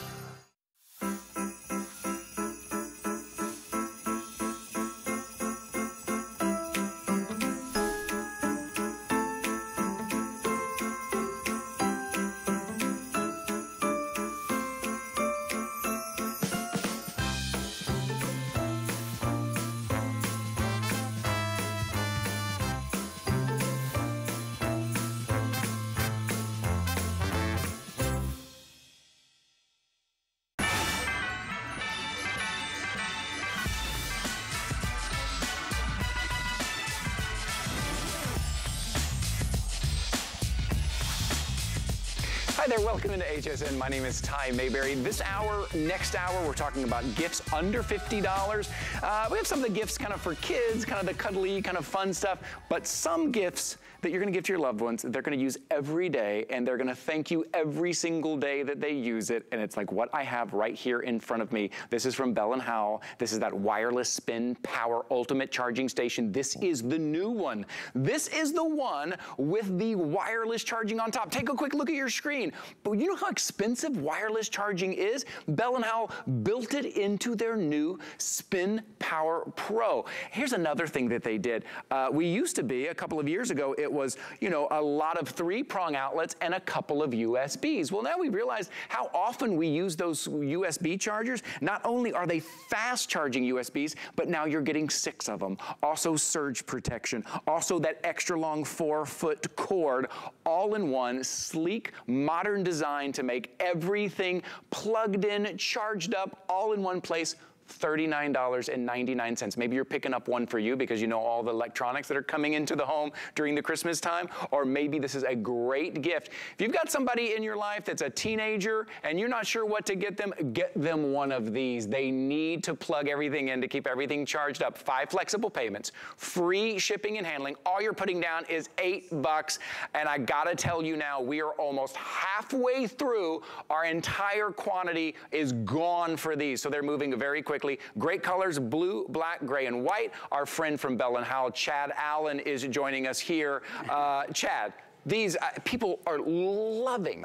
Welcome into H S N. My name is Ty Mayberry. This hour, next hour, we're talking about gifts under fifty dollars. Uh, we have some of the gifts kind of for kids, kind of the cuddly, kind of fun stuff, but some gifts that you're going to give to your loved ones, they're going to use every day, and they're going to thank you every single day that they use it, and it's like what I have right here in front of me. This is from Bell and Howell. This is that wireless Spin Power Ultimate Charging Station. This is the new one. This is the one with the wireless charging on top. Take a quick look at your screen. But you know how expensive wireless charging is? Bell and Howell built it into their new Spin Power Pro. Here's another thing that they did. Uh, we used to be, a couple of years ago, it it was, you know, a lot of three-prong outlets and a couple of U S Bs. Well, now we realize how often we use those U S B chargers. Not only are they fast charging U S Bs, but now you're getting six of them. Also surge protection, also that extra long four-foot cord, all in one, sleek, modern design to make everything plugged in, charged up, all in one place. thirty-nine ninety-nine. Maybe you're picking up one for you because you know all the electronics that are coming into the home during the Christmas time, or maybe this is a great gift. If you've got somebody in your life that's a teenager and you're not sure what to get them, get them one of these. They need to plug everything in to keep everything charged up. Five flexible payments, free shipping and handling. All you're putting down is eight bucks. And I gotta tell you now, we are almost halfway through. Our entire quantity is gone for these. So they're moving very quickly. Great colors, blue, black, gray, and white. Our friend from Bell and Howell, Chad Allen, is joining us here. Uh, Chad, these, uh, people are loving,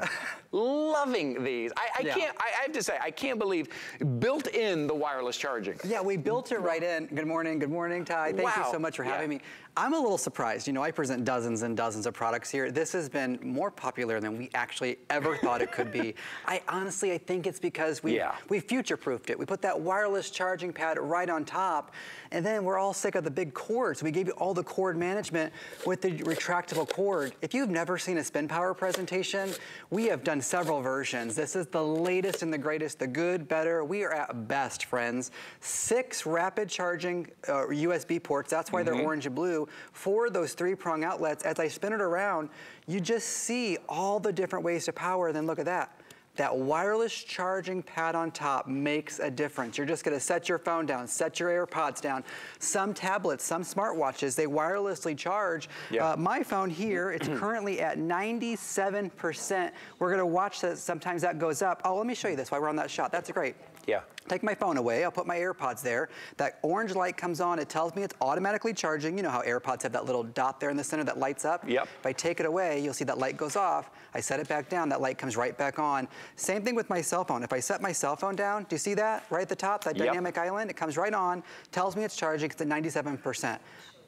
loving these. I, I yeah. can't, I, I have to say, I can't believe, built in the wireless charging. Yeah, we built it right in. Good morning, good morning, Ty. Thank wow. you so much for having yeah. me. I'm a little surprised. You know, I present dozens and dozens of products here. This has been more popular than we actually ever thought it could be. I honestly, I think it's because we yeah. we future-proofed it. We put that wireless charging pad right on top, and then we're all sick of the big cords. We gave you all the cord management with the retractable cord. If you've never seen a Spin Power presentation, we have done several versions. This is the latest and the greatest, the good, better. We are at best, friends. Six rapid charging uh, U S B ports. That's why mm-hmm. they're orange and blue. For those three-prong outlets, as I spin it around, you just see all the different ways to power. Then look at that. That wireless charging pad on top makes a difference. You're just gonna set your phone down, set your AirPods down. Some tablets, some smartwatches, they wirelessly charge. Yeah. Uh, my phone here, it's currently at ninety-seven percent. We're gonna watch that, sometimes that goes up. Oh, let me show you this while we're on that shot. That's great. Yeah. Take my phone away, I'll put my AirPods there. That orange light comes on, it tells me it's automatically charging. You know how AirPods have that little dot there in the center that lights up? Yep. If I take it away, you'll see that light goes off. I set it back down, that light comes right back on. Same thing with my cell phone. If I set my cell phone down, do you see that right at the top, that yep. dynamic island? It comes right on, tells me it's charging, it's at ninety-seven percent.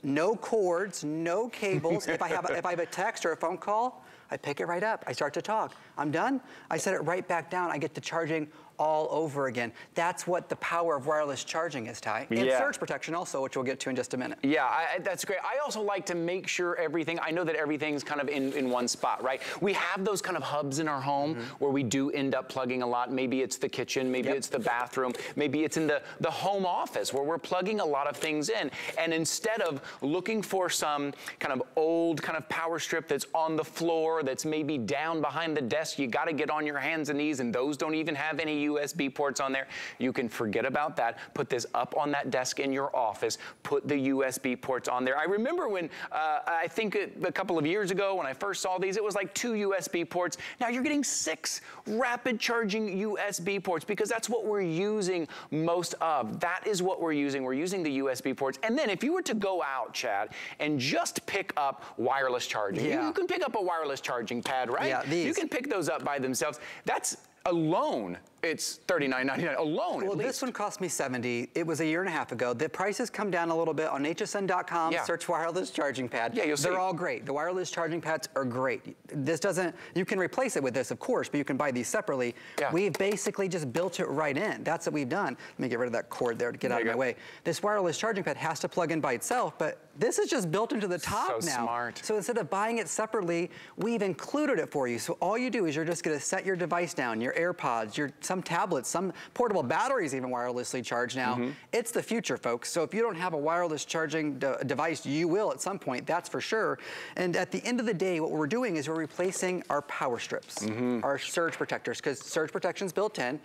No cords, no cables. if, I have a, if I have a text or a phone call, I pick it right up, I start to talk. I'm done, I set it right back down, I get to charging all over again. That's what the power of wireless charging is, Ty. And yeah. surge protection also, which we'll get to in just a minute. Yeah, I, that's great. I also like to make sure everything, I know that everything's kind of in, in one spot, right? We have those kind of hubs in our home mm-hmm. where we do end up plugging a lot. Maybe it's the kitchen, maybe yep. it's the bathroom, maybe it's in the, the home office where we're plugging a lot of things in. And instead of looking for some kind of old kind of power strip that's on the floor, that's maybe down behind the desk, you gotta get on your hands and knees, and those don't even have any U S B ports on there. You can forget about that. Put this up on that desk in your office. Put the U S B ports on there. I remember when, uh, I think a couple of years ago when I first saw these, it was like two U S B ports. Now you're getting six rapid charging U S B ports because that's what we're using most of. That is what we're using. We're using the U S B ports. And then if you were to go out, Chad, and just pick up wireless charging, yeah. you can pick up a wireless charging pad, right? Yeah, these. You can pick those up by themselves. That's alone, it's thirty-nine ninety-nine alone. Well, this one cost me seventy dollars. It was a year and a half ago. The prices come down a little bit on H S N dot com. Yeah. Search wireless charging pad. Yeah, you'll see. They're all great. The wireless charging pads are great. This doesn't. You can replace it with this, of course, but you can buy these separately. Yeah. We've basically just built it right in. That's what we've done. Let me get rid of that cord there to get there out of go. my way. This wireless charging pad has to plug in by itself, but this is just built into the top so now. So smart. So instead of buying it separately, we've included it for you. So all you do is you're just going to set your device down, your AirPods, your some tablets, some portable batteries even wirelessly charge now. Mm-hmm. It's the future, folks. So if you don't have a wireless charging de- device, you will at some point, that's for sure. And at the end of the day, what we're doing is we're replacing our power strips, mm-hmm. our surge protectors, because surge protection's built in.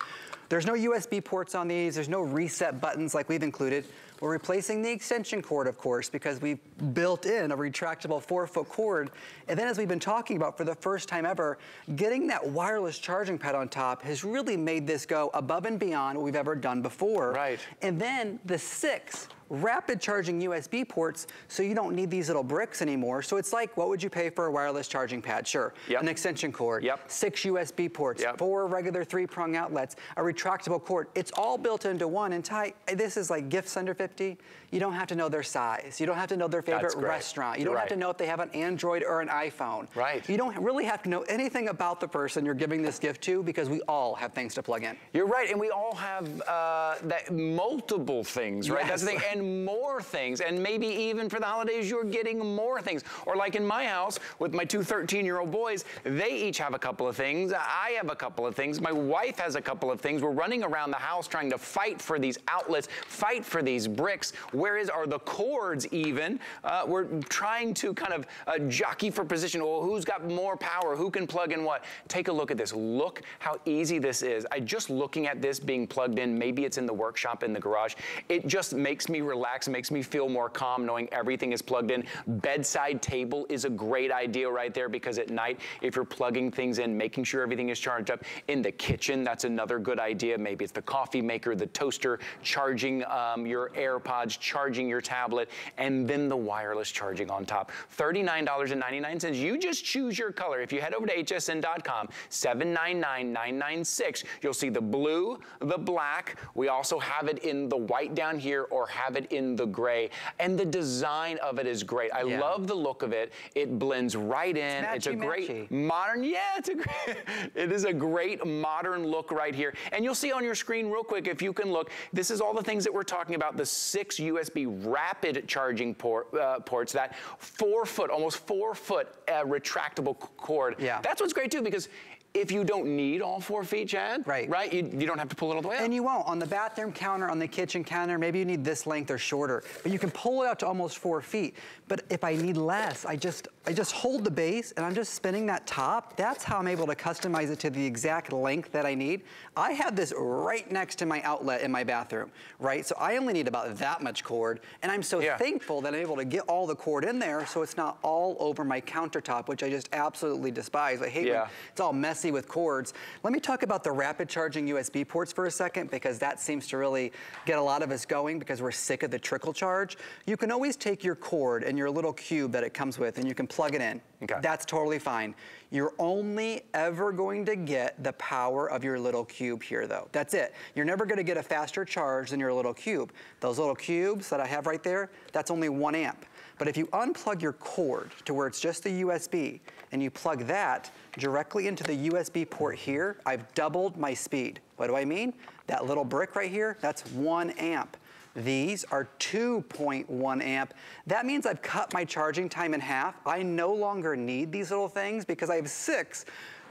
There's no U S B ports on these. There's no reset buttons like we've included. We're replacing the extension cord, of course, because we've built in a retractable four-foot cord. And then as we've been talking about for the first time ever, getting that wireless charging pad on top has really made this go above and beyond what we've ever done before. Right. And then the six rapid charging U S B ports, so you don't need these little bricks anymore. So it's like, what would you pay for a wireless charging pad? Sure, yep. An extension cord, yep. six U S B ports, yep. four regular three-prong outlets, a retractable cord. It's all built into one. And Ty, this is like gifts under fifty. You don't have to know their size. You don't have to know their favorite restaurant. You don't right. have to know if they have an Android or an iPhone. Right. You don't really have to know anything about the person you're giving this gift to, because we all have things to plug in. You're right, and we all have uh, that multiple things, right? Yes. That's the thing, and more things, and maybe even for the holidays you're getting more things. Or like in my house with my two thirteen-year-old boys, they each have a couple of things. I have a couple of things. My wife has a couple of things. We're running around the house trying to fight for these outlets, fight for these bricks. Where is are the cords even? Uh, we're trying to kind of uh, jockey for position. Well, who's got more power? Who can plug in what? Take a look at this. Look how easy this is. I just looking at this being plugged in, maybe it's in the workshop, in the garage, it just makes me relax, makes me feel more calm knowing everything is plugged in. Bedside table is a great idea right there, because at night, if you're plugging things in, making sure everything is charged up. In the kitchen, that's another good idea. Maybe it's the coffee maker, the toaster, charging um, your AirPods, charging your tablet, and then the wireless charging on top. thirty-nine ninety-nine. You just choose your color. If you head over to H S N dot com, seven nine nine nine nine six, you'll see the blue, the black. We also have it in the white down here, or have it in the gray. And the design of it is great. I yeah. love the look of it. It blends right in. It's, matchy, it's a matchy. great modern, yeah, it's a great, it is a great modern look right here. And you'll see on your screen real quick, if you can look, this is all the things that we're talking about. The six U S B rapid charging port, uh, ports, that four foot, almost four foot uh, retractable cord. Yeah. That's what's great too, because if you don't need all four feet, Chad, right? right? You, you don't have to pull it all the way out. And you won't. On the bathroom counter, on the kitchen counter, maybe you need this length or shorter, but you can pull it out to almost four feet. But if I need less, I just I just hold the base and I'm just spinning that top. That's how I'm able to customize it to the exact length that I need. I have this right next to my outlet in my bathroom, right? So I only need about that much cord, and I'm so yeah. thankful that I'm able to get all the cord in there, so it's not all over my countertop, which I just absolutely despise. I hate yeah. when it's all messy with cords. Let me talk about the rapid charging U S B ports for a second, because that seems to really get a lot of us going, because we're sick of the trickle charge. You can always take your cord and your little cube that it comes with and you can plug it in. Okay. That's totally fine. You're only ever going to get the power of your little cube here though. That's it. You're never going to get a faster charge than your little cube. Those little cubes that I have right there, that's only one amp. But if you unplug your cord to where it's just the U S B and you plug that directly into the U S B port here, I've doubled my speed. What do I mean? That little brick right here, that's one amp. These are two point one amp. That means I've cut my charging time in half. I no longer need these little things, because I have six.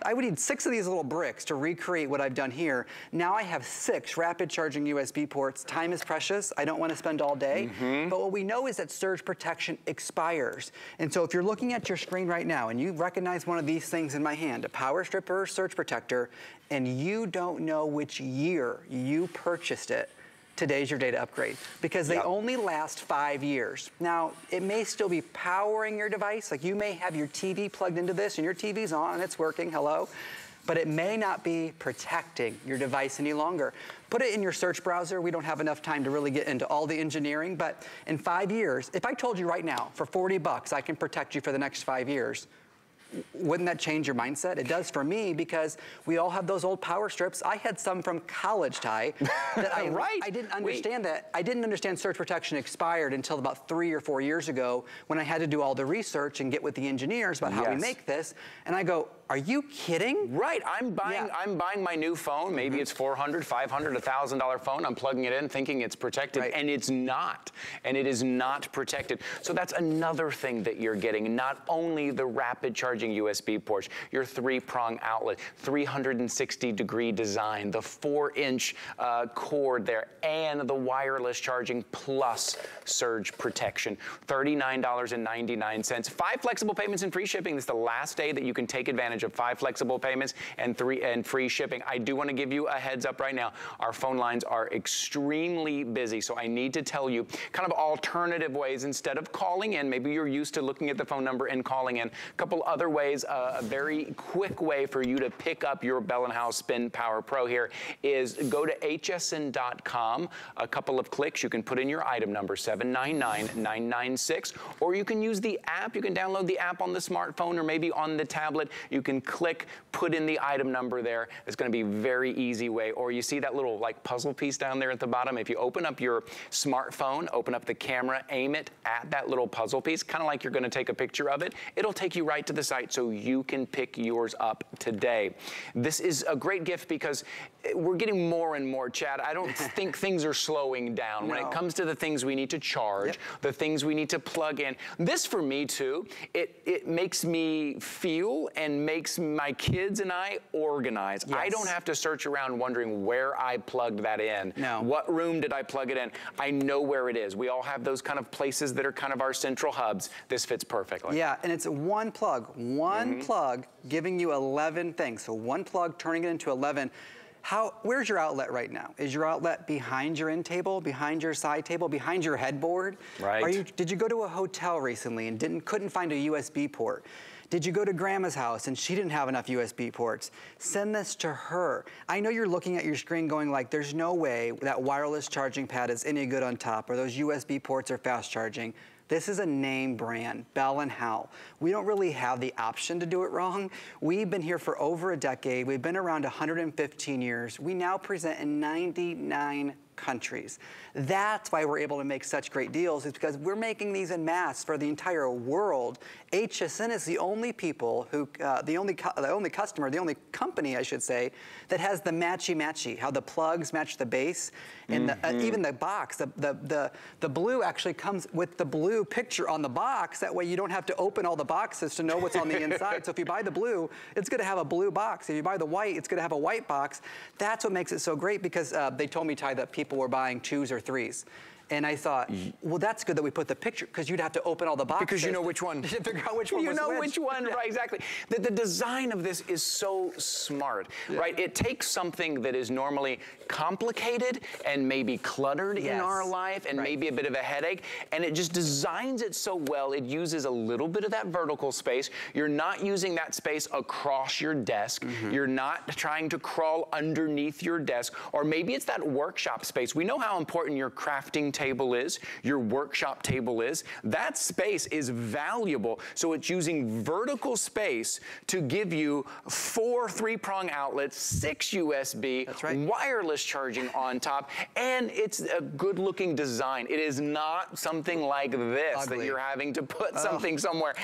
I would need six of these little bricks to recreate what I've done here. Now I have six rapid charging U S B ports. Time is precious. I don't want to spend all day. Mm-hmm. But what we know is that surge protection expires. And so if you're looking at your screen right now and you recognize one of these things in my hand, a power stripper, surge protector, and you don't know which year you purchased it, today's your day to upgrade, because they yep. only last five years. Now, it may still be powering your device, like you may have your T V plugged into this and your T V's on and it's working, hello, but it may not be protecting your device any longer. Put it in your search browser. We don't have enough time to really get into all the engineering, but in five years, if I told you right now, for forty bucks, I can protect you for the next five years, wouldn't that change your mindset? It does for me, because we all have those old power strips. I had some from college, Ty, that I, right. I didn't understand Wait. that. I didn't understand surge protection expired until about three or four years ago, when I had to do all the research and get with the engineers about how yes. we make this. And I go, are you kidding? Right, I'm buying yeah. I'm buying my new phone. Maybe it's four hundred dollars, five hundred dollars, one thousand dollar phone. I'm plugging it in thinking it's protected, right. and it's not. And it is not protected. So that's another thing that you're getting. Not only the rapid charging U S B ports, your three-prong outlet, three hundred sixty degree design, the four-inch uh, cord there, and the wireless charging plus surge protection. thirty-nine ninety-nine. Five flexible payments and free shipping. This is the last day that you can take advantage advantage of five flexible payments and three and free shipping. I do want to give you a heads up right now. Our phone lines are extremely busy, so I need to tell you kind of alternative ways instead of calling in. Maybe you're used to looking at the phone number and calling in. A couple other ways, uh, a very quick way for you to pick up your Bell and House Spin Power Pro here is go to H S N dot com. A couple of clicks, you can put in your item number seven nine nine nine nine six, or you can use the app. You can download the app on the smartphone or maybe on the tablet. You can click, put in the item number there. It's going to be a very easy way. Or you see that little like puzzle piece down there at the bottom. If you open up your smartphone, open up the camera, aim it at that little puzzle piece, kind of like you're going to take a picture of it, it'll take you right to the site so you can pick yours up today. This is a great gift because we're getting more and more, Chad. I don't think things are slowing down. No. When it comes to the things we need to charge, yep. the things we need to plug in. This for me too, it, it makes me feel and makes my kids and I organize. Yes. I don't have to search around wondering where I plugged that in. No. What room did I plug it in? I know where it is. We all have those kind of places that are kind of our central hubs. This fits perfectly. Yeah, and it's one plug, one mm-hmm. plug giving you eleven things. So one plug turning it into eleven. How, where's your outlet right now? Is your outlet behind your end table, behind your side table, behind your headboard? Right. Are you, did you go to a hotel recently and didn't, couldn't find a U S B port? Did you go to grandma's house and she didn't have enough U S B ports? Send this to her. I know you're looking at your screen going like, there's no way that wireless charging pad is any good on top or those U S B ports are fast charging. This is a name brand, Bell and Howell. We don't really have the option to do it wrong. We've been here for over a decade. We've been around one hundred fifteen years. We now present in ninety-nine countries. That's why we're able to make such great deals, is because we're making these en masse for the entire world. H S N is the only people who, uh, the only the only customer, the only company, I should say, that has the matchy-matchy, how the plugs match the base, and mm-hmm. the, uh, even the box, the, the, the, the blue actually comes with the blue picture on the box. That way you don't have to open all the boxes to know what's on the inside. So if you buy the blue, it's gonna have a blue box. If you buy the white, it's gonna have a white box. That's what makes it so great, because uh, they told me, Ty, that people People were buying twos or threes. And I thought, well, that's good that we put the picture, because you'd have to open all the boxes. Because you know which one. To figure out which one You know which, which one, yeah. right, exactly. The, the design of this is so smart, yeah. right? It takes something that is normally complicated and maybe cluttered yes. in our life and right. maybe a bit of a headache, and it just designs it so well. It uses a little bit of that vertical space. You're not using that space across your desk. Mm-hmm. You're not trying to crawl underneath your desk, or maybe it's that workshop space. We know how important your crafting table table is, your workshop table is. That space is valuable, so it's using vertical space to give you four three-prong outlets, six U S B, that's right. wireless charging on top, and it's a good-looking design. It is not something like this Ugly. that you're having to put something oh. somewhere.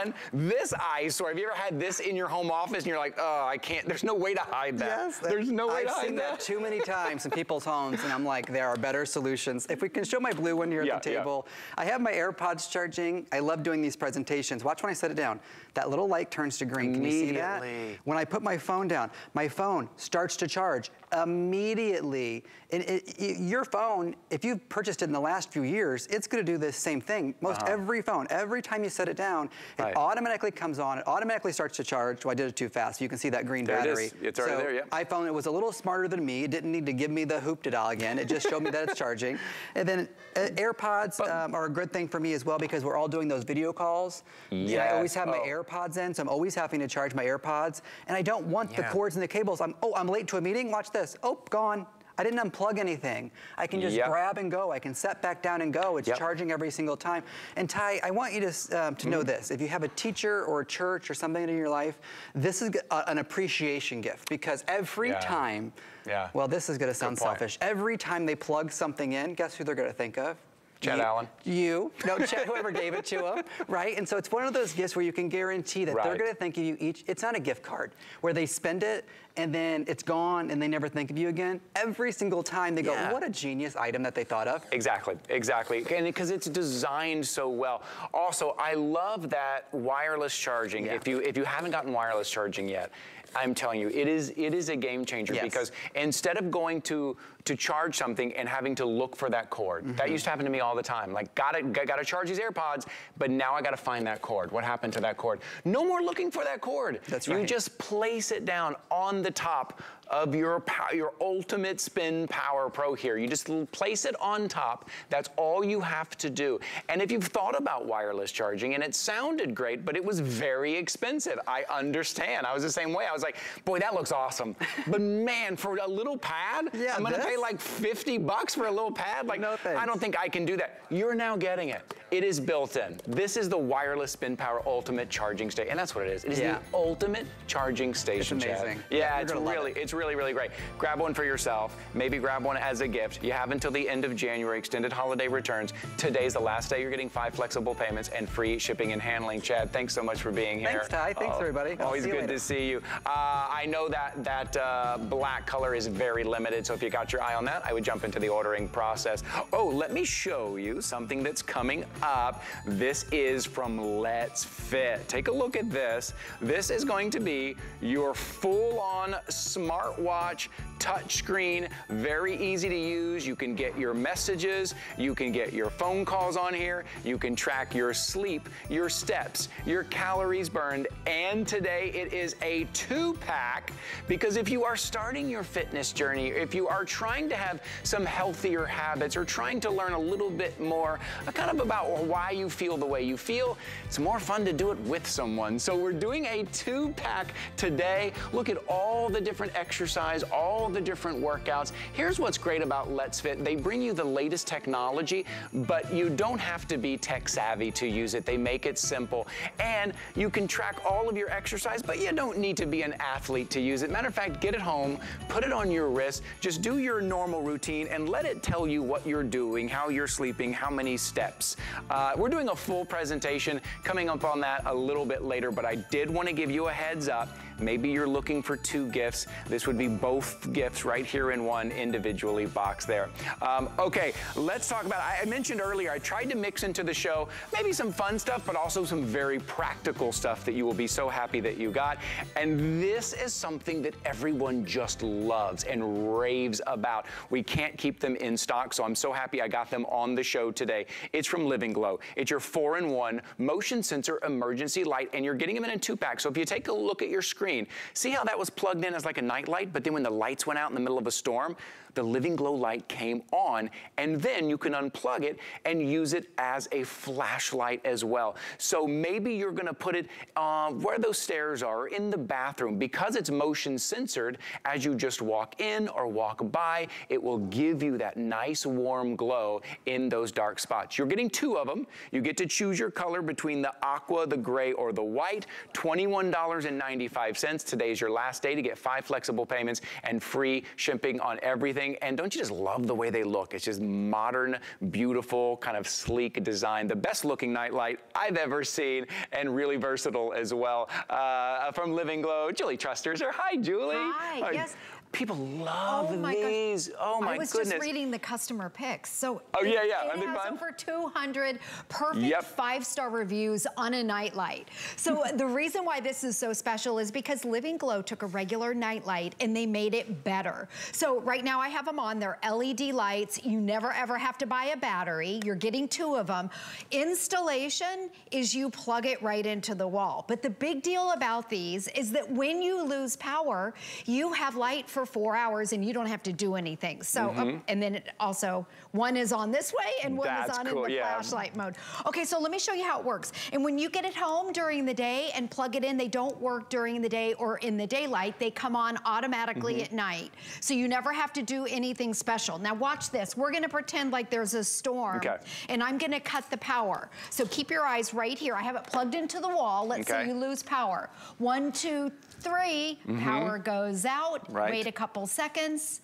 And this eyesore, have you ever had this in your home office and you're like, oh, I can't, there's no way to hide that. Yes, there's no way I've to hide that. I've seen that too many times in people's homes, and I'm like, there are better solutions. If we can show my blue one here yeah, at the table. Yeah. I have my AirPods charging. I love doing these presentations. Watch when I set it down. That little light turns to green. Can you see that? When I put my phone down, my phone starts to charge immediately. And it, it, your phone, if you've purchased it in the last few years, it's gonna do the same thing. Most uh-huh. every phone, every time you set it down, it right. automatically comes on, it automatically starts to charge. Well, I did it too fast. You can see that green there battery. It is. It's already so there, yeah. iPhone, it was a little smarter than me. It didn't need to give me the hoop-de-doll again. It just showed me that it's charging. And then uh, AirPods um, are a good thing for me as well, because we're all doing those video calls. Yeah. I always have oh. my AirPods in, so I'm always having to charge my AirPods. And I don't want yeah. the cords and the cables. I'm, oh, I'm late to a meeting? Watch this. Oh, gone. I didn't unplug anything. I can just yep. grab and go. I can set back down and go. It's yep. charging every single time. And Ty, I want you to, um, to mm. know this. If you have a teacher or a church or something in your life, this is a, an appreciation gift, because every yeah. time, yeah. well, this is gonna sound selfish. Every time they plug something in, guess who they're gonna think of? Chad you, Allen. You, no, Chad, whoever gave it to them, right? And so it's one of those gifts where you can guarantee that right. they're gonna think of you each, it's not a gift card, where they spend it and then it's gone and they never think of you again. Every single time they go, yeah. what a genius item that they thought of. Exactly, exactly, and because it's designed so well. Also, I love that wireless charging. Yeah. If you, if you haven't gotten wireless charging yet, I'm telling you, it is it is a game changer. Yes. Because instead of going to to charge something and having to look for that cord, mm-hmm. that used to happen to me all the time. Like, gotta gotta charge these AirPods, but now I gotta find that cord. What happened to that cord? No more looking for that cord. That's right. You just place it down on the top of your power, your ultimate Spin Power Pro here. You just place it on top. That's all you have to do. And if you've thought about wireless charging, and it sounded great, but it was very expensive. I understand. I was the same way. I was like, boy, that looks awesome. But man, for a little pad, yeah, I'm gonna this? pay like fifty bucks for a little pad. Like, no thanks. I don't think I can do that. You're now getting it. It is built in. This is the wireless Spin Power Ultimate Charging Station. And that's what it is. It is yeah. the ultimate charging station. It's amazing. Chad. Yeah, yeah it's really, it. it's really, really great. Grab one for yourself. Maybe grab one as a gift. You have until the end of January, extended holiday returns. Today's the last day. You're getting five flexible payments and free shipping and handling. Chad, thanks so much for being here. Thanks, Ty. Thanks, oh, everybody. Always good to see you. Uh, I know that that uh, black color is very limited, so if you got your eye on that, I would jump into the ordering process. Oh, let me show you something that's coming up. This is from Let's Fit. Take a look at this. This is going to be your full-on smartwatch, touchscreen, very easy to use. You can get your messages, you can get your phone calls on here, you can track your sleep, your steps, your calories burned, and today it is a two-pack, because if you are starting your fitness journey, if you are trying to have some healthier habits or trying to learn a little bit more kind of about why you feel the way you feel, it's more fun to do it with someone. So we're doing a two-pack today. Look at all the different exercise, all the different workouts. Here's what's great about Let's Fit. They bring you the latest technology, but you don't have to be tech savvy to use it. They make it simple. And you can track all of your exercise, but you don't need to be an athlete to use it. Matter of fact, get it home, put it on your wrist, just do your normal routine and let it tell you what you're doing, how you're sleeping, how many steps. Uh, we're doing a full presentation coming up on that a little bit later, but I did want to give you a heads up. Maybe you're looking for two gifts. This would be both gifts right here in one individually box there. Um, okay, let's talk about, I, I mentioned earlier, I tried to mix into the show maybe some fun stuff, but also some very practical stuff that you will be so happy that you got. And this is something that everyone just loves and raves about. We can't keep them in stock, so I'm so happy I got them on the show today. It's from Living Glow. It's your four in one motion sensor emergency light, and you're getting them in a two-pack. So if you take a look at your screen, see how that was plugged in as like a night light, but then when the lights went out in the middle of a storm, the Living Glow light came on, and then you can unplug it and use it as a flashlight as well. So maybe you're gonna put it uh, where those stairs are, in the bathroom. Because it's motion censored, as you just walk in or walk by, it will give you that nice warm glow in those dark spots. You're getting two of them. You get to choose your color between the aqua, the gray, or the white. twenty-one ninety-five. Today is your last day to get five flexible payments and free shipping on everything. And don't you just love the way they look? It's just modern, beautiful, kind of sleek design. The best looking nightlight I've ever seen, and really versatile as well. Uh, from Living Glow, Julie Trusters. Hi, Julie. Hi, Hi. yes. People love oh my these. Gosh. Oh my goodness. I was goodness. just reading the customer picks. So oh, it, yeah, yeah. it has fun? over two hundred perfect yep. five-star reviews on a nightlight. So the reason why this is so special is because Living Glow took a regular nightlight and they made it better. So right now I have them on. They're L E D lights. You never ever have to buy a battery. You're getting two of them. Installation is you plug it right into the wall. But the big deal about these is that when you lose power, you have light for four hours and you don't have to do anything. So, mm-hmm. uh, and then it also, one is on this way and one That's is on cool. in the yeah. flashlight mode. Okay, so let me show you how it works. And when you get it home during the day and plug it in, they don't work during the day or in the daylight. They come on automatically mm-hmm. at night. So you never have to do anything special. Now watch this. We're gonna pretend like there's a storm okay. and I'm gonna cut the power. So keep your eyes right here. I have it plugged into the wall. Let's okay. say you lose power. One, two, three, mm-hmm. power goes out. Right. Wait a couple seconds,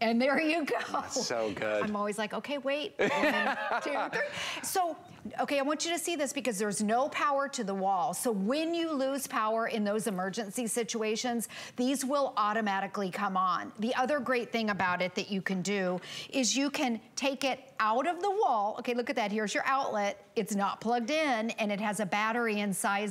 and there you go. That's so good. I'm always like, okay, wait, one, two, three. So Okay, I want you to see this because there's no power to the wall. So when you lose power in those emergency situations, these will automatically come on. The other great thing about it that you can do is you can take it out of the wall. Okay, look at that. Here's your outlet. It's not plugged in and it has a battery inside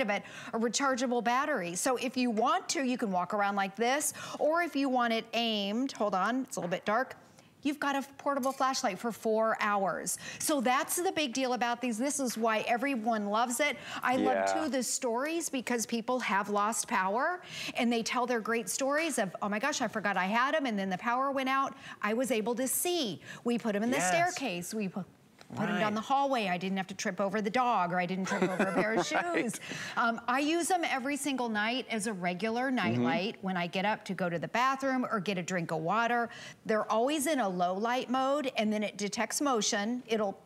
of it, a rechargeable battery. So if you want to, you can walk around like this, or if you want it aimed, hold on, it's a little bit dark. You've got a portable flashlight for four hours. So that's the big deal about these. This is why everyone loves it. I yeah. love, too, the stories, because people have lost power and they tell their great stories of, oh my gosh, I forgot I had them, and then the power went out. I was able to see. We put them in yes. the staircase. We put Put right. them down the hallway. I didn't have to trip over the dog, or I didn't trip over a pair of right. shoes. Um, I use them every single night as a regular nightlight mm-hmm. when I get up to go to the bathroom or get a drink of water. They're always in a low light mode, and then it detects motion. It'll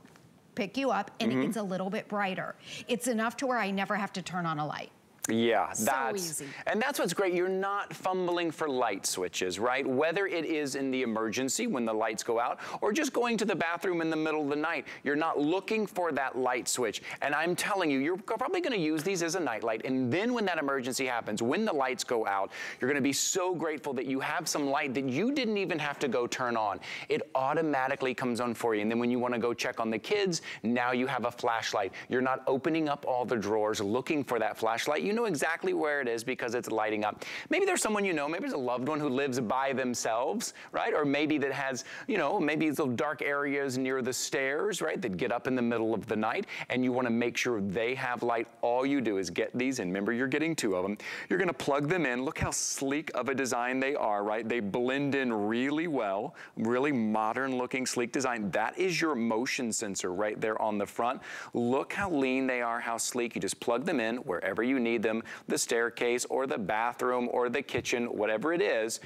pick you up, and mm-hmm. it gets a little bit brighter. It's enough to where I never have to turn on a light. Yeah, that's, so easy. And that's what's great. You're not fumbling for light switches, right? Whether it is in the emergency when the lights go out, or just going to the bathroom in the middle of the night, you're not looking for that light switch. And I'm telling you, you're probably gonna use these as a nightlight, and then when that emergency happens, when the lights go out, you're gonna be so grateful that you have some light that you didn't even have to go turn on. It automatically comes on for you, and then when you wanna go check on the kids, now you have a flashlight. You're not opening up all the drawers looking for that flashlight. You know exactly where it is because it's lighting up. Maybe there's someone you know, maybe there's a loved one who lives by themselves, right? Or maybe that has, you know, maybe it's little dark areas near the stairs, right? That get up in the middle of the night, and you wanna make sure they have light. All you do is get these, and remember, you're getting two of them. You're gonna plug them in. Look how sleek of a design they are, right? They blend in really well, really modern looking, sleek design. That is your motion sensor right there on the front. Look how lean they are, how sleek. You just plug them in wherever you need them, the staircase or the bathroom or the kitchen, whatever it is,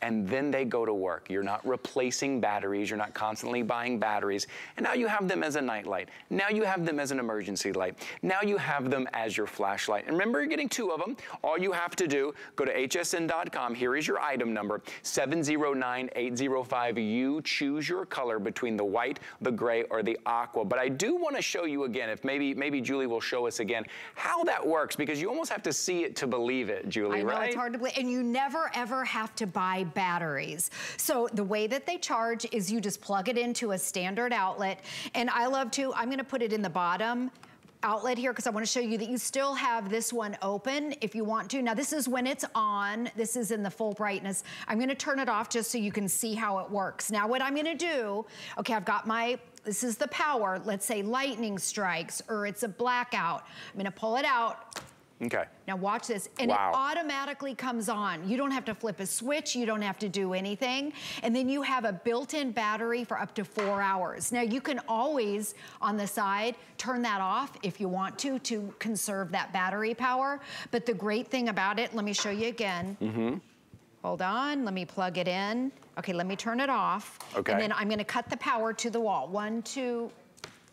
and then they go to work. You're not replacing batteries. You're not constantly buying batteries. And now you have them as a nightlight. Now you have them as an emergency light. Now you have them as your flashlight. And remember, you're getting two of them. All you have to do, go to H S N dot com. Here is your item number, seven zero nine eight zero five. You choose your color between the white, the gray, or the aqua. But I do want to show you again, if maybe maybe Julie will show us again, how that works, because you almost have to see it to believe it, Julie, I know, right? It's hard to believe. And you never, ever have to buy batteries. So the way that they charge is you just plug it into a standard outlet. And I love to, I'm gonna put it in the bottom outlet here because I want to show you that you still have this one open if you want to. Now this is when it's on. This is in the full brightness. I'm going to turn it off just so you can see how it works. Now what I'm going to do, okay, I've got my, this is the power. Let's say lightning strikes or it's a blackout. I'm going to pull it out. Okay. Now watch this, and wow. it automatically comes on. You don't have to flip a switch, you don't have to do anything. And then you have a built-in battery for up to four hours. Now you can always, on the side, turn that off if you want to, to conserve that battery power. But the great thing about it, let me show you again. Mm-hmm. Hold on, let me plug it in. Okay, let me turn it off. Okay. And then I'm gonna cut the power to the wall. One, two,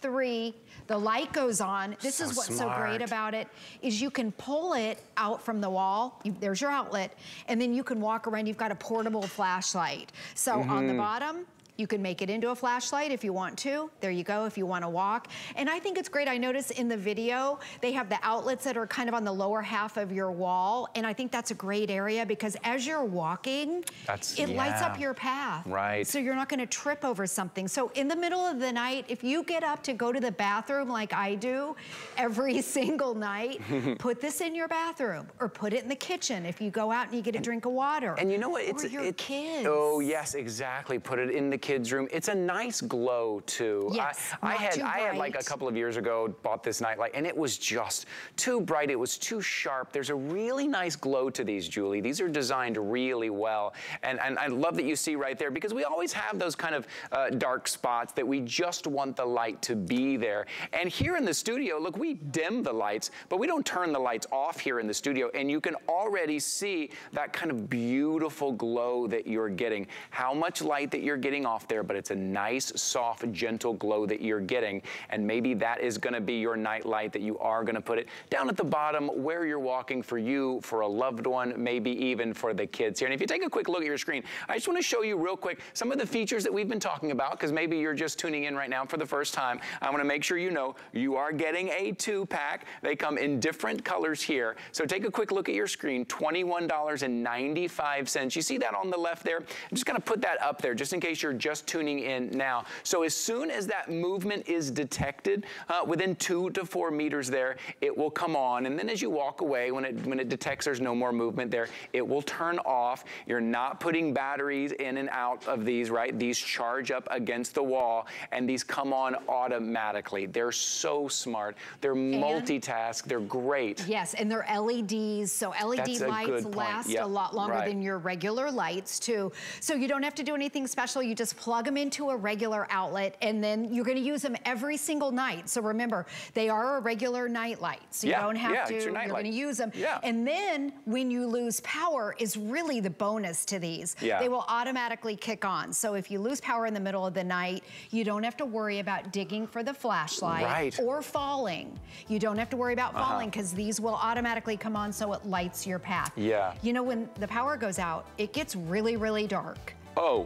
three, the light goes on. This so is what's smart. So great about it is you can pull it out from the wall. You, there's your outlet, and then you can walk around. You've got a portable flashlight. So mm-hmm. on the bottom, you can make it into a flashlight if you want to. There you go, if you want to walk. And I think it's great. I noticed in the video, they have the outlets that are kind of on the lower half of your wall. And I think that's a great area because as you're walking, that's, it yeah. lights up your path. Right. So you're not going to trip over something. So in the middle of the night, if you get up to go to the bathroom like I do every single night, put this in your bathroom or put it in the kitchen if you go out and you get a drink of water. And you know what? It's or your it, kids. Oh, yes, exactly. Put it in the kids' room. It's a nice glow too. Yes, I, I had I had like a couple of years ago bought this nightlight, and it was just too bright. It was too sharp. There's a really nice glow to these, Julie. These are designed really well, and and I love that you see right there because we always have those kind of uh, dark spots that we just want the light to be there. And here in the studio, look, we dim the lights, but we don't turn the lights off here in the studio, and you can already see that kind of beautiful glow that you're getting. How much light that you're getting off off there, but it's a nice, soft, gentle glow that you're getting. And maybe that is gonna be your night light that you are gonna put it down at the bottom where you're walking for you, for a loved one, maybe even for the kids here. And if you take a quick look at your screen, I just wanna show you real quick some of the features that we've been talking about, because maybe you're just tuning in right now for the first time. I wanna make sure you know you are getting a two pack. They come in different colors here. So take a quick look at your screen, twenty-one ninety-five. You see that on the left there? I'm just gonna put that up there just in case you're just tuning in now. So as soon as that movement is detected, uh, within two to four meters there, it will come on. And then as you walk away, when it, when it detects there's no more movement there, it will turn off. You're not putting batteries in and out of these, right? These charge up against the wall and these come on automatically. They're so smart. They're multitask. They're great. Yes, and they're L E Ds. So L E D lights last yep. a lot longer right. than your regular lights too. So you don't have to do anything special. You just plug them into a regular outlet and then you're gonna use them every single night. So remember, they are a regular night light. So you yeah. don't have yeah, to, it's your night you're light. Gonna use them. Yeah. And then when you lose power is really the bonus to these. Yeah. They will automatically kick on. So if you lose power in the middle of the night, you don't have to worry about digging for the flashlight right. or falling. You don't have to worry about falling because uh-huh. these will automatically come on so it lights your path. Yeah. You know, when the power goes out, it gets really, really dark. Oh,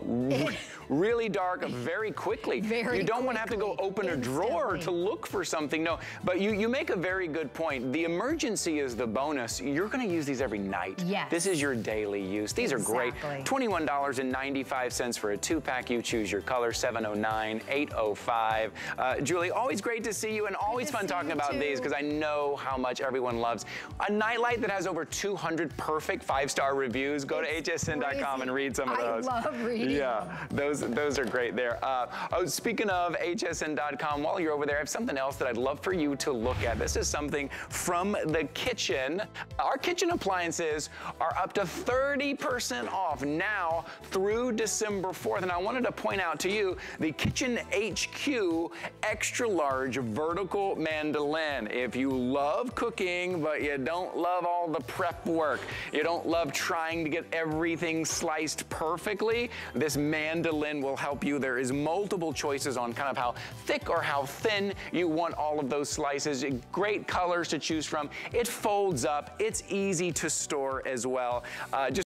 really dark very quickly. Very you don't quickly. Want to have to go open a drawer to look for something. No, but you, you make a very good point. The emergency is the bonus. You're going to use these every night. Yes. This is your daily use. These exactly. are great. twenty-one ninety-five for a two-pack. You choose your color, seven oh nine, eight oh five. Uh, Julie, always great to see you and always fun talking about too. These because I know how much everyone loves. A nightlight that has over two hundred perfect five-star reviews. Go it's to H S N dot com and read some of those. I love Reading. Yeah, those those are great there. Uh, oh, speaking of H S N dot com, while you're over there, I have something else that I'd love for you to look at. This is something from the kitchen. Our kitchen appliances are up to thirty percent off now through December fourth. And I wanted to point out to you the Kitchen H Q extra large vertical mandolin. If you love cooking, but you don't love all the prep work, you don't love trying to get everything sliced perfectly, this mandolin will help you. There is multiple choices on kind of how thick or how thin you want all of those slices. Great colors to choose from. It folds up. It's easy to store as well. Uh, just